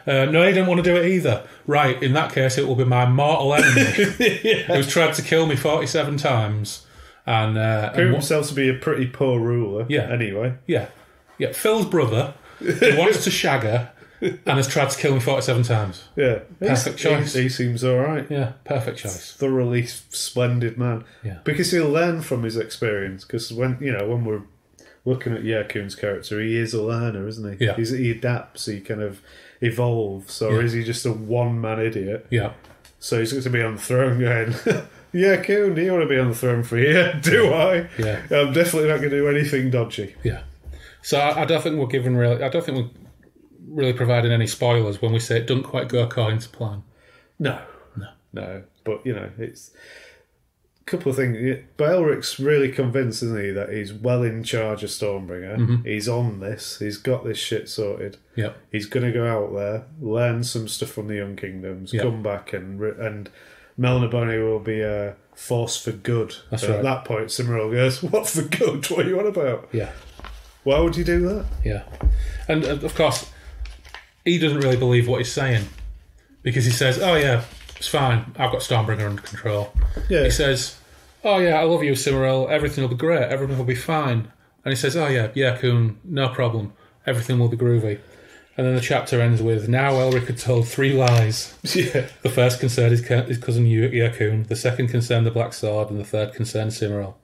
No, he didn't want to do it either. Right, in that case, it will be my mortal enemy who's tried to kill me 47 times. And proved himself to be a pretty poor ruler. Yeah. Anyway. Yeah. Phil's brother who wants to shag her And has tried to kill me 47 times. Yeah. Perfect choice. He seems alright. Yeah, perfect choice. Thoroughly splendid man. Yeah. Because he'll learn from his experience. Because when, you know, when we're looking at Yyrkoon's character, he is a learner, isn't he? Yeah. He adapts, he kind of evolves. Or is he just a one-man idiot? Yeah. So he's going to be on the throne going, Yyrkoon, do you want to be on the throne for a year? Do I? Yeah. I'm definitely not going to do anything dodgy. Yeah. So I don't think we're giving really... I don't think we're really providing any spoilers when we say it doesn't quite go according to plan. No. But, you know, it's a couple of things. But Elric's really convinced, isn't he, that he's well in charge of Stormbringer. Mm-hmm. He's on this. He's got this shit sorted. Yeah. He's going to go out there, learn some stuff from the Young Kingdoms, come back, and Melniboné will be a force for good. That's right. At that point, Cymoril goes, what for good? What are you on about? Yeah. Why would you do that? Yeah. And, of course, he doesn't really believe what he's saying, because he says, oh, yeah, it's fine. I've got Stormbringer under control. Yeah. He says, oh, yeah, I love you, Cymoril. Everything will be great. Everything will be fine. And he says, oh, yeah, Yyrkoon, no problem. Everything will be groovy. And then the chapter ends with, now Elric had told three lies. Yeah. The first concerned his cousin Yyrkoon, the second concerned the Black Sword, and the third concerned Cymoril.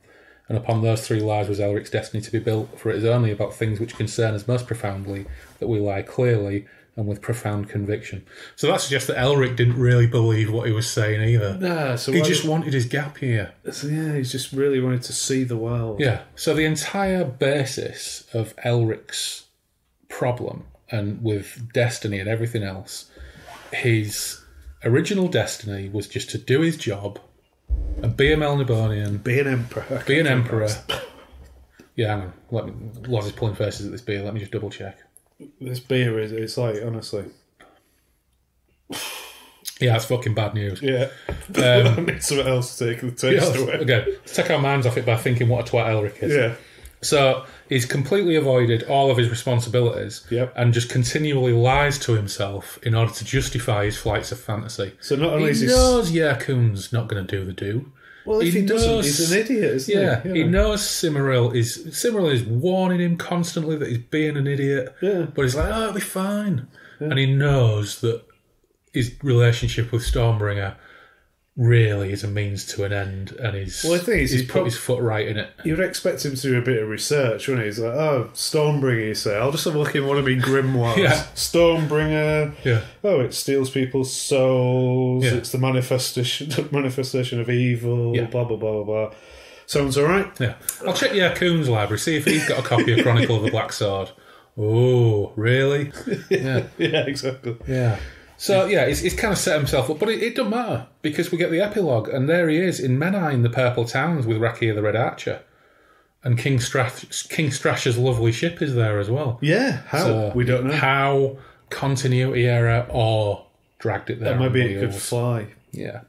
And upon those three lies was Elric's destiny to be built, for it is only about things which concern us most profoundly that we lie clearly and with profound conviction. So that suggests that Elric didn't really believe what he was saying either. Nah, so he just wanted his gap year. So yeah, he just really wanted to see the world. Yeah, so the entire basis of Elric's problem, and with destiny and everything else, his original destiny was just to do his job and be a Melnibonian. Be an emperor. Be an emperor. Yeah, hang on. Loz is pulling faces at this beer. Let me just double check. This beer is, it's like, honestly. Yeah, that's fucking bad news. Yeah. I need something else to take the taste away. Okay, let's take our minds off it by thinking what a twat Elric is. Yeah. So he's completely avoided all of his responsibilities and just continually lies to himself in order to justify his flights of fantasy. So not only is he... knows Yyrkoon's not going to do the do. Well, if he doesn't, he's an idiot, isn't he? Yeah, he knows Cymoril is warning him constantly that he's being an idiot, but he's like, oh, it'll be fine. Yeah. And he knows that his relationship with Stormbringer really is a means to an end, and he's put his foot right in it. You'd expect him to do a bit of research, wouldn't he? He's like, oh, Stormbringer, you say. I'll just have a look in one of my grimoires. Stormbringer. Yeah. Oh, it steals people's souls. Yeah. It's the manifestation of evil, blah, blah, blah, blah. Sounds all right? Yeah. I'll check Yyrkoon's library, see if he's got a copy of Chronicle of the Black Sword. Oh, really? Yeah. Yeah, exactly. Yeah. So, yeah, he's kind of set himself up, but it doesn't matter, because we get the epilogue, and there he is in Menai, the Purple Towns, with Rackhir the Red Archer. And King Strash's lovely ship is there as well. Yeah, how? So, we don't know. How, continuity error, or dragged it there. That maybe it could fly. Yeah.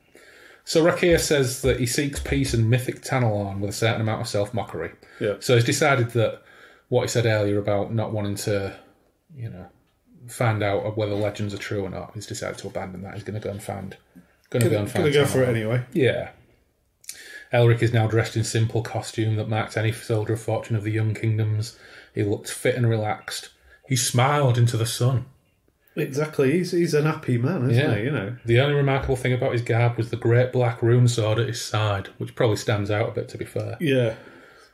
So Rackhir says that he seeks peace in mythic Tanelorn with a certain amount of self-mockery. Yeah. So he's decided that what he said earlier about not wanting to, you know, find out whether legends are true or not. He's decided to abandon that. He's going to go and find. Going to go for it anyway. Yeah. Elric is now dressed in simple costume that marked any soldier of fortune of the Young Kingdoms. He looked fit and relaxed. He smiled into the sun. Exactly. He's an happy man, isn't he? You know. The only remarkable thing about his garb was the great black rune sword at his side, which probably stands out a bit, to be fair. Yeah.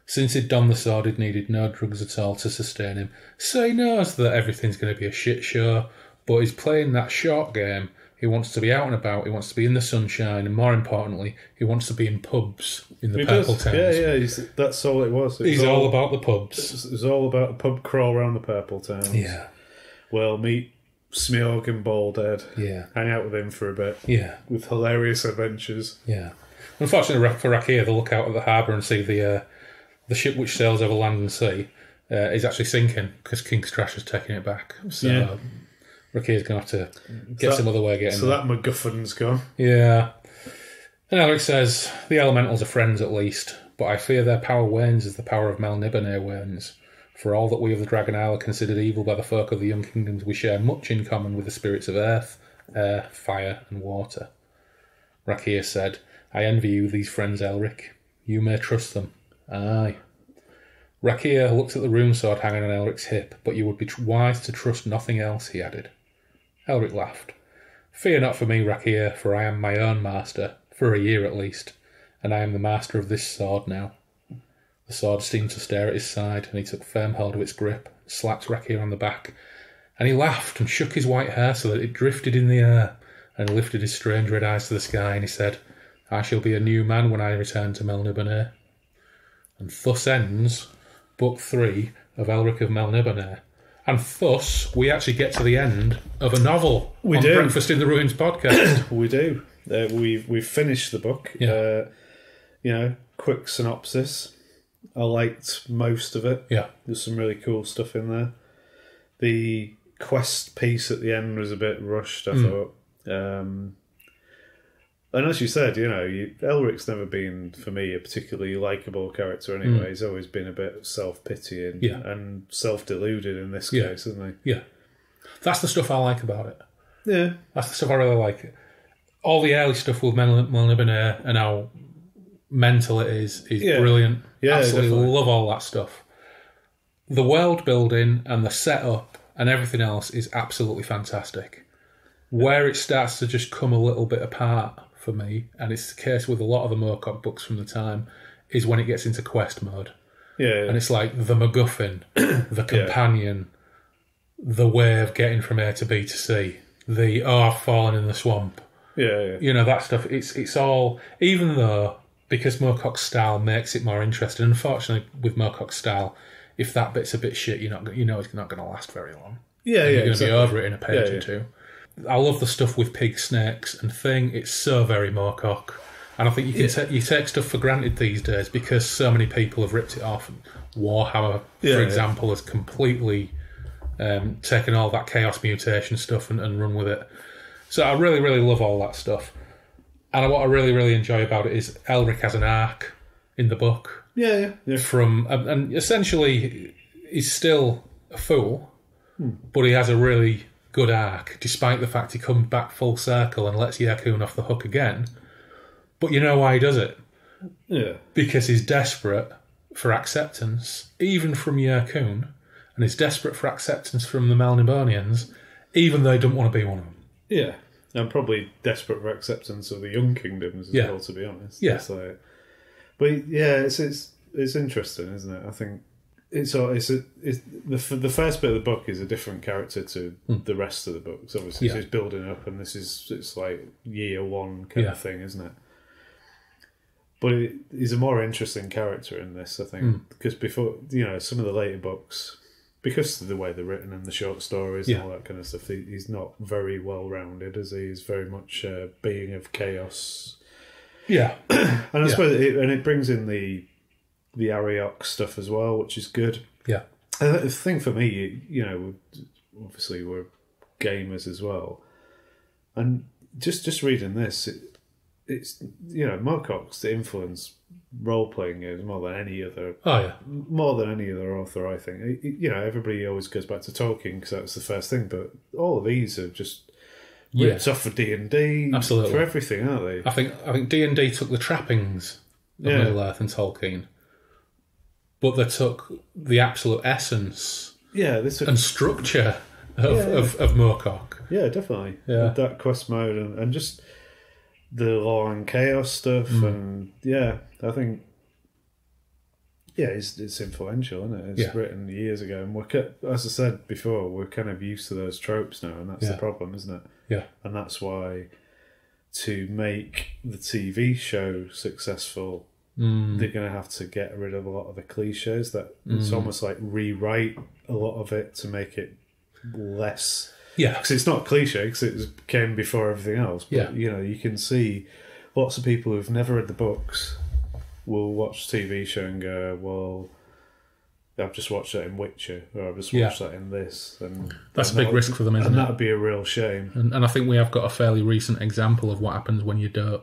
Since he'd donned the sword, he'd needed no drugs at all to sustain him. So he knows that everything's going to be a shit show, but he's playing that short game. He wants to be out and about, he wants to be in the sunshine, and more importantly, he wants to be in pubs in the Purple Towns. Yeah, that's all it was. He's all about the pubs. It was all about a pub crawl around the Purple Towns. Yeah. Well, meet Smeog and Baldhead. Yeah. Hang out with him for a bit. Yeah. With hilarious adventures. Yeah. Unfortunately for Rackhir, they'll look out at the harbour and see the ship which sails over land and sea is actually sinking because King Strash has taken it back. So Rackhir's going to have to get some other way of getting there. So that MacGuffin's gone. Yeah. And Elric says, the Elementals are friends at least, but I fear their power wanes as the power of Melniboné wanes. For all that we of the Dragon Isle are considered evil by the folk of the Young Kingdoms, we share much in common with the spirits of earth, air, fire and water. Rackhir said, I envy you these friends, Elric. You may trust them. Aye. Rackhir looked at the rune sword hanging on Elric's hip, but you would be wise to trust nothing else, he added. Elric laughed. "Fear not for me, Rackhir, for I am my own master, for a year at least, and I am the master of this sword now." The sword seemed to stare at his side, and he took firm hold of its grip, slapped Rackhir on the back, and he laughed and shook his white hair so that it drifted in the air, and lifted his strange red eyes to the sky, and he said, "I shall be a new man when I return to Melniboné." And thus ends Book 3 of Elric of Melniboné. And thus, we actually get to the end of a novel on Breakfast in the Ruins podcast. We do. We've finished the book. Yeah. Quick synopsis. I liked most of it. Yeah. There's some really cool stuff in there. The quest piece at the end was a bit rushed, I thought. And as you said, Elric's never been, for me, a particularly likeable character anyway. He's always been a bit self-pitying and self-deluded in this case, hasn't he? Yeah. That's the stuff I like about it. Yeah. That's the stuff I really like. All the early stuff with Melniboné and how mental it is brilliant. Yeah, absolutely definitely. Love all that stuff. The world building and the setup and everything else is absolutely fantastic. Where it starts to just come a little bit apart for me, and it's the case with a lot of the Moorcock books from the time, is when it gets into quest mode. Yeah. And it's like the MacGuffin, the companion, the way of getting from A to B to C, the I've fallen in the swamp. Yeah. That stuff. It's all, even though, because Moorcock's style makes it more interesting. Unfortunately, with Moorcock's style, if that bit's a bit shit, it's not going to last very long. Yeah, and you're going to be over it in a page or two. I love the stuff with pig, snakes and thing. It's so very Moorcock. And I think you can you take stuff for granted these days because so many people have ripped it off. And Warhammer, for example, has completely taken all that chaos mutation stuff and run with it. So I really, really love all that stuff. And what I really, really enjoy about it is Elric has an arc in the book. Yeah. From and essentially, he's still a fool, but he has a really good arc, despite the fact he comes back full circle and lets Yyrkoon off the hook again. But you know why he does it? Yeah. Because he's desperate for acceptance, even from Yyrkoon, and he's desperate for acceptance from the Melnibonians, even though he doesn't want to be one of them. Yeah, and probably desperate for acceptance of the Young Kingdoms as well, to be honest. Yeah. But yeah, it's interesting, isn't it? I think the first bit of the book is a different character to the rest of the books. Obviously, so it's building up, and it's like year one kind of thing, isn't it? But he's a more interesting character in this, I think, because before some of the later books, because of the way they're written and the short stories and all that kind of stuff, he's not very well rounded, as he's very much a being of chaos. Yeah, and I suppose it brings in the Arioch stuff as well, which is good. Yeah. And the thing for me, obviously we're gamers as well, and just reading this, it's Moorcock's influence role-playing games more than any other. Oh yeah. More than any other author, I think. Everybody always goes back to Tolkien because that's the first thing, but all of these are just ripped off for D&D, absolutely, for everything, aren't they? I think D&D took the trappings of Middle-earth and Tolkien. But they took the absolute essence and structure of Moorcock. Yeah, definitely. Yeah. That quest mode and just the law and chaos stuff. And I think, it's influential, isn't it? It's written years ago. And as I said before, we're kind of used to those tropes now, and that's the problem, isn't it? Yeah. And that's why to make the TV show successful, they're going to have to get rid of a lot of the cliches. That it's almost like rewrite a lot of it to make it less. Yeah, because it's not cliche because it came before everything else. But you can see lots of people who've never read the books will watch TV show and go, "Well, I've just watched that in Witcher, or I've just watched that in this." And that's a big risk for them, isn't it? And that'd be a real shame. And I think we have got a fairly recent example of what happens when you don't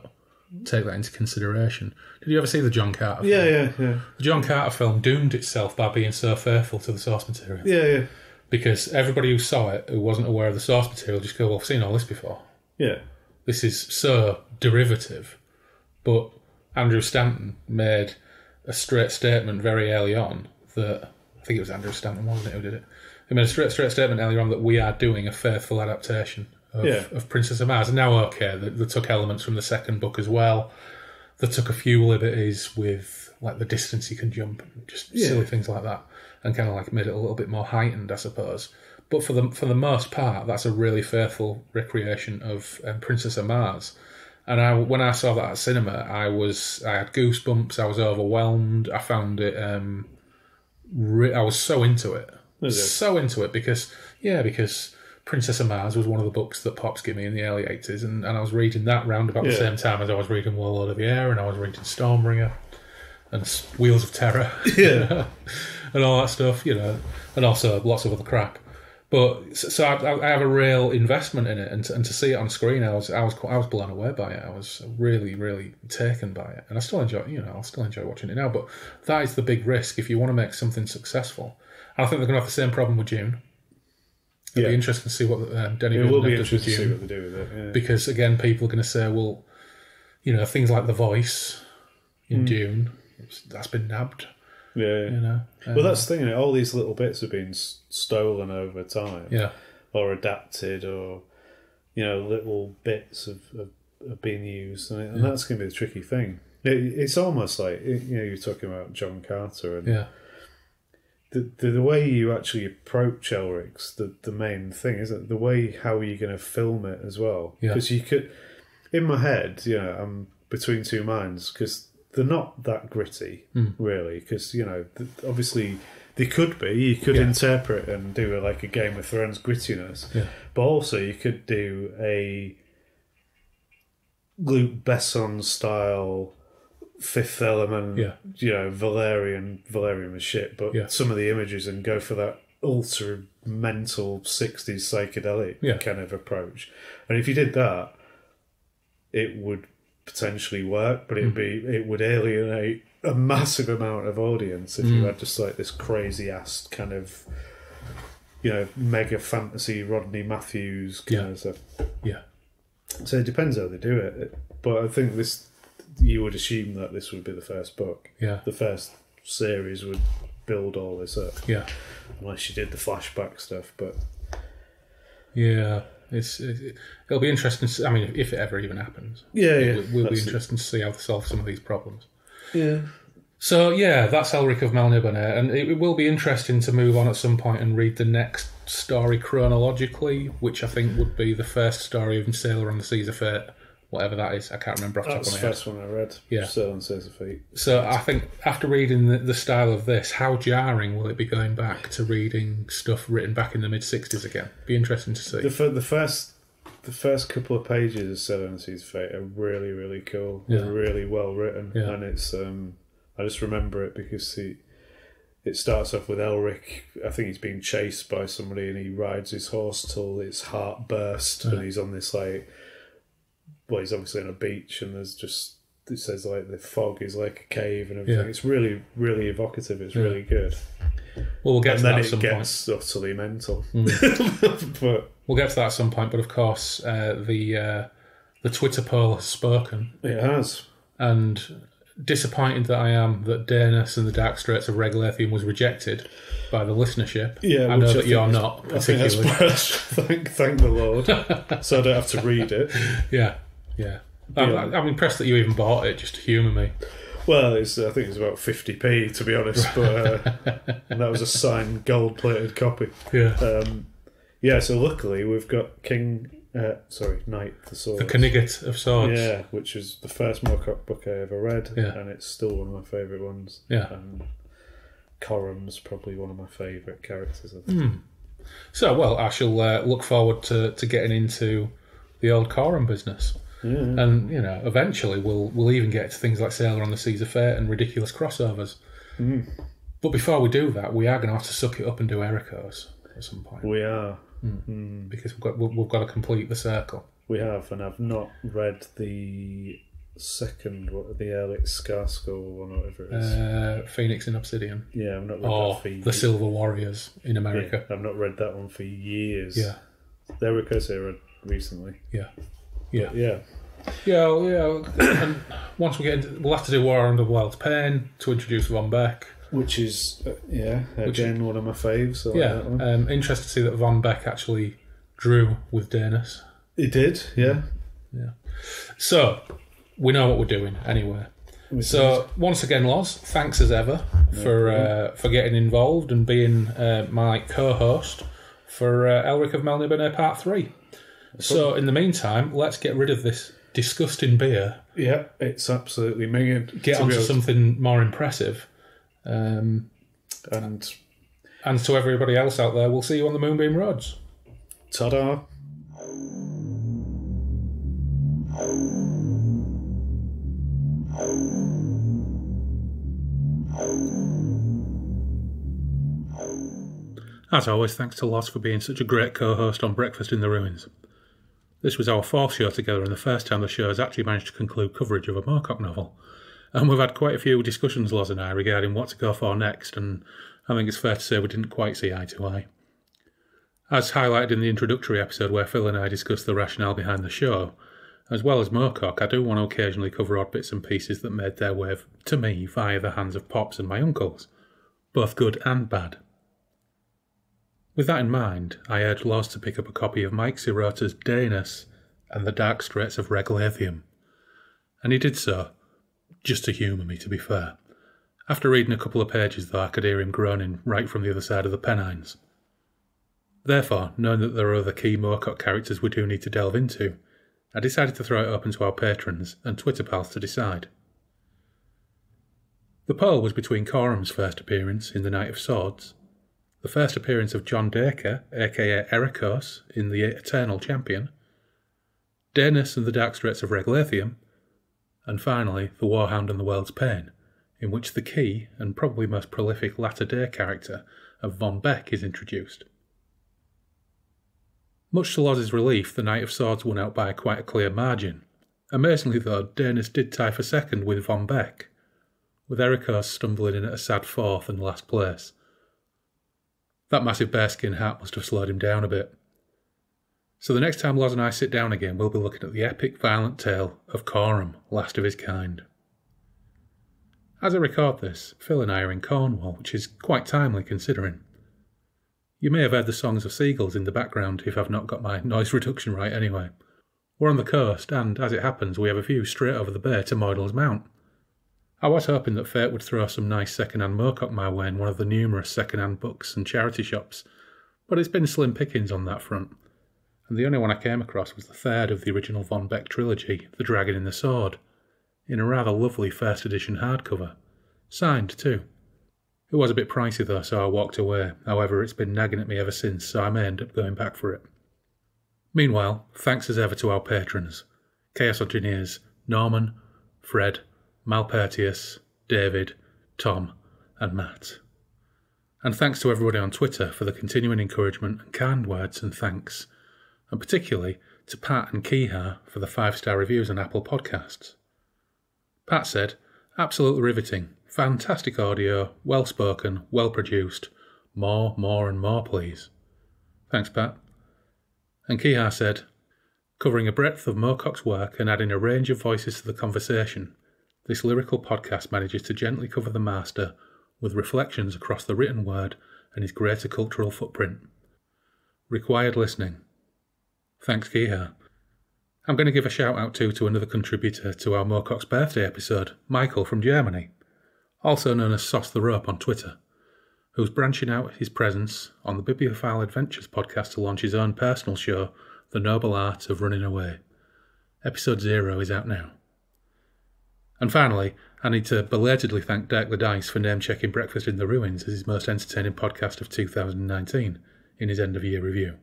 take that into consideration. Did you ever see the John Carter film? Yeah. The John Carter film doomed itself by being so faithful to the source material. Yeah. Because everybody who saw it, who wasn't aware of the source material, just go, "Well, I've seen all this before." Yeah. This is so derivative. But Andrew Stanton made a straight statement very early on that I think it was Andrew Stanton, wasn't it, who did it? He made a straight statement earlier on that we are doing a faithful adaptation of Princess of Mars. Now, okay, they took elements from the second book as well. They took a few liberties with like the distance you can jump and just silly things like that, and kind of like made it a little bit more heightened, I suppose. But for the most part, that's a really faithful recreation of Princess of Mars. And when I saw that at cinema, I had goosebumps. I was overwhelmed. I found it. I was so into it. So into it because Princess of Mars was one of the books that Pops gave me in the early 80s, and I was reading that round about the same time as I was reading Warlord of the Air, and I was reading Stormbringer and Wheels of Terror, and all that stuff, and also lots of other crap. But so I have a real investment in it, and to see it on screen, I was blown away by it. I was really, really taken by it, and I still enjoy, I'll still enjoy watching it now. But that is the big risk if you want to make something successful. And I think they're going to have the same problem with Dune. It'll be interesting to see what Denny Villeneuve does with Dune. It will be interesting to see what they do with it. Yeah. Because again, people are going to say, well, things like the voice in Dune, that's been nabbed. Yeah. Well, that's the thing, all these little bits have been stolen over time. Yeah. Or adapted, or, little bits have been used. And that's going to be the tricky thing. It's almost like, you're talking about John Carter and... Yeah. The way you actually approach Elric's the main thing, isn't it? The way how you're going to film it as well. Because you could, in my head, I'm between two minds because they're not that gritty, really. Because, obviously they could be. You could interpret and do a Game of Thrones grittiness. Yeah. But also you could do a Luc Besson style... Fifth Element, Valerian was shit, but some of the images, and go for that ultra mental 60s psychedelic kind of approach. And if you did that, it would potentially work, but it would alienate a massive amount of audience if you had just this crazy ass kind of mega fantasy Rodney Matthews kind of stuff. Yeah. So it depends how they do it, but I think this. You would assume that this would be the first book. Yeah. The first series would build all this up. Yeah. Unless you did the flashback stuff, but... Yeah. It'll be interesting to see, if it ever even happens. Yeah, yeah. It will be interesting to see how to solve some of these problems. Yeah. So, that's Elric of Melniboné, and it will be interesting to move on at some point and read the next story chronologically, which I think would be the first story of Sailor on the Seas of Fate. Whatever that is, I can't remember. That's the first one I read. Yeah, Sailor on the Seas of Fate. So I think after reading the style of this, how jarring will it be going back to reading stuff written back in the mid-60s again? Be interesting to see. The first couple of pages of Sailor on the Seas of Fate are really, really cool. Yeah. They're really well written, and it's I just remember it because it starts off with Elric. I think he's being chased by somebody, and he rides his horse till its heart bursts, and he's on this well, he's obviously on a beach, and there's just... It says, the fog is like a cave and everything. Yeah. It's really, really evocative. It's really good. Well, we'll get to that at some point. And then it gets utterly mental. Mm. But we'll get to that at some point, but of course, the Twitter poll has spoken. It has. And disappointed that I am that Daenerys and the Dark Straits of Reglathium was rejected by the listenership. Yeah, I know that you're not, particularly. Thank the Lord. So I don't have to read it. Yeah. Yeah. I'm impressed that you even bought it just to humour me. Well, I think it's about 50p, to be honest, but and that was a signed gold-plated copy. Yeah. So luckily we've got Knight of the Swords. The Knight of Swords. Yeah, which is the first Moorcock book I ever read, and it's still one of my favourite ones. Yeah. Corum's probably one of my favourite characters, I think. Mm. So, I shall look forward to getting into the old Corum business. Yeah. And eventually we'll even get to things like Sailor on the Seas of Fate and ridiculous crossovers. Mm. But before we do that, we are going to have to suck it up and do Ericos at some point. We are, because we've got to complete the circle. We have, and I've not read the second, the Elric Scarskull one, or whatever it is. Phoenix in Obsidian. Yeah, I've not read that for years. The Silver Warriors in America. Yeah, I've not read that one for years. Yeah, the Ericos I read recently. Yeah. Yeah, yeah, yeah. And once we get into, we'll have to do War on the World's Pain to introduce Von Beck. Which is, yeah, again, one of my faves. Yeah, like interesting to see that Von Beck actually drew with Danus. He did, yeah. Yeah. So, we know what we're doing, anyway. So, once again, Loz, thanks as ever for getting involved and being my co-host for Elric of Melniboné Part 3. So, in the meantime, let's get rid of this disgusting beer. Yeah, it's absolutely minging. Get onto something more impressive. And to everybody else out there, we'll see you on the Moonbeam Roads. Ta-da. As always, thanks to Loz for being such a great co-host on Breakfast in the Ruins. This was our fourth show together and the first time the show has actually managed to conclude coverage of a Moorcock novel. And we've had quite a few discussions, Loz and I, regarding what to go for next, and I think it's fair to say we didn't quite see eye to eye. As highlighted in the introductory episode where Phil and I discussed the rationale behind the show, as well as Moorcock, I do want to occasionally cover odd bits and pieces that made their way to me via the hands of Pops and my uncles, both good and bad. With that in mind, I urged Loz to pick up a copy of Mike Sirota's Danus and the Dark Straits of Reglathium, and he did so, just to humour me, to be fair. After reading a couple of pages, though, I could hear him groaning right from the other side of the Pennines. Therefore, knowing that there are other key Moorcock characters we do need to delve into, I decided to throw it open to our patrons and Twitter pals to decide. The poll was between Corum's first appearance in The Knight of Swords, the first appearance of John Dacre, aka Ericos, in The Eternal Champion, Danus and the Dark Straits of Reglathium, and finally The Warhound and the World's Pain, in which the key and probably most prolific latter-day character of Von Beck is introduced. Much to Loz's relief, the Knight of Swords won out by quite a clear margin. Amazingly though, Danus did tie for second with Von Beck, with Ericos stumbling in at a sad fourth and last place. That massive bearskin hat must have slowed him down a bit. So the next time Loz and I sit down again, we'll be looking at the epic violent tale of Corum, last of his kind. As I record this, Phil and I are in Cornwall, which is quite timely considering. You may have heard the songs of seagulls in the background if I've not got my noise reduction right anyway. We're on the coast and, as it happens, we have a view straight over the bay to Moidal's Mount. I was hoping that fate would throw some nice second-hand Moorcock my way in one of the numerous second-hand books and charity shops, but it's been slim pickings on that front. And the only one I came across was the third of the original Von Beck trilogy, The Dragon and the Sword, in a rather lovely first edition hardcover. Signed, too. It was a bit pricey though, so I walked away. However, it's been nagging at me ever since, so I may end up going back for it. Meanwhile, thanks as ever to our patrons. Chaos Engineers, Norman, Fred, Malpertius, David, Tom, and Matt. And thanks to everybody on Twitter for the continuing encouragement and kind words and thanks. And particularly to Pat and Kihar for the 5-star reviews on Apple Podcasts. Pat said, absolutely riveting, fantastic audio, well spoken, well produced, more and more please. Thanks Pat. And Kihar said, covering a breadth of Moorcock's work and adding a range of voices to the conversation, this lyrical podcast manages to gently cover the master with reflections across the written word and his greater cultural footprint. Required listening. Thanks, Kihar. I'm going to give a shout out too to another contributor to our Moorcock's birthday episode, Michael from Germany, also known as Sauce the Rope on Twitter, who's branching out his presence on the Bibliophile Adventures podcast to launch his own personal show, The Noble Art of Running Away. Episode 0 is out now. And finally, I need to belatedly thank Dirk the Dice for name-checking Breakfast in the Ruins as his most entertaining podcast of 2019 in his end-of-year review.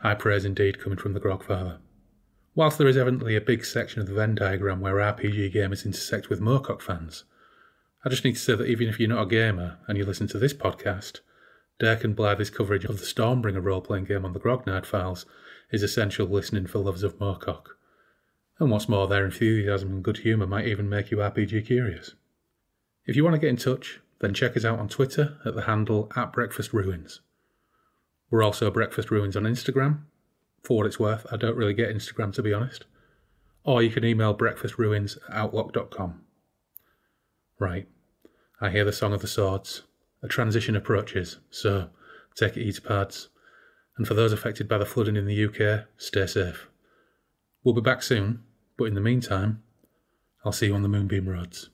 High praise indeed coming from the Grogfather. Whilst there is evidently a big section of the Venn diagram where RPG gamers intersect with Moorcock fans, I just need to say that even if you're not a gamer and you listen to this podcast, Dirk and Blythe's coverage of the Stormbringer role-playing game on the Grognard Files is essential listening for lovers of Moorcock. And what's more, their enthusiasm and good humour might even make you RPG curious. If you want to get in touch, then check us out on Twitter at the handle @BreakfastRuins. We're also Breakfast Ruins on Instagram. For what it's worth, I don't really get Instagram to be honest. Or you can email breakfastruins@outlook.com. Right, I hear the song of the swords. A transition approaches, so take it easy, pads. And for those affected by the flooding in the UK, stay safe. We'll be back soon, but in the meantime, I'll see you on the Moonbeam Roads.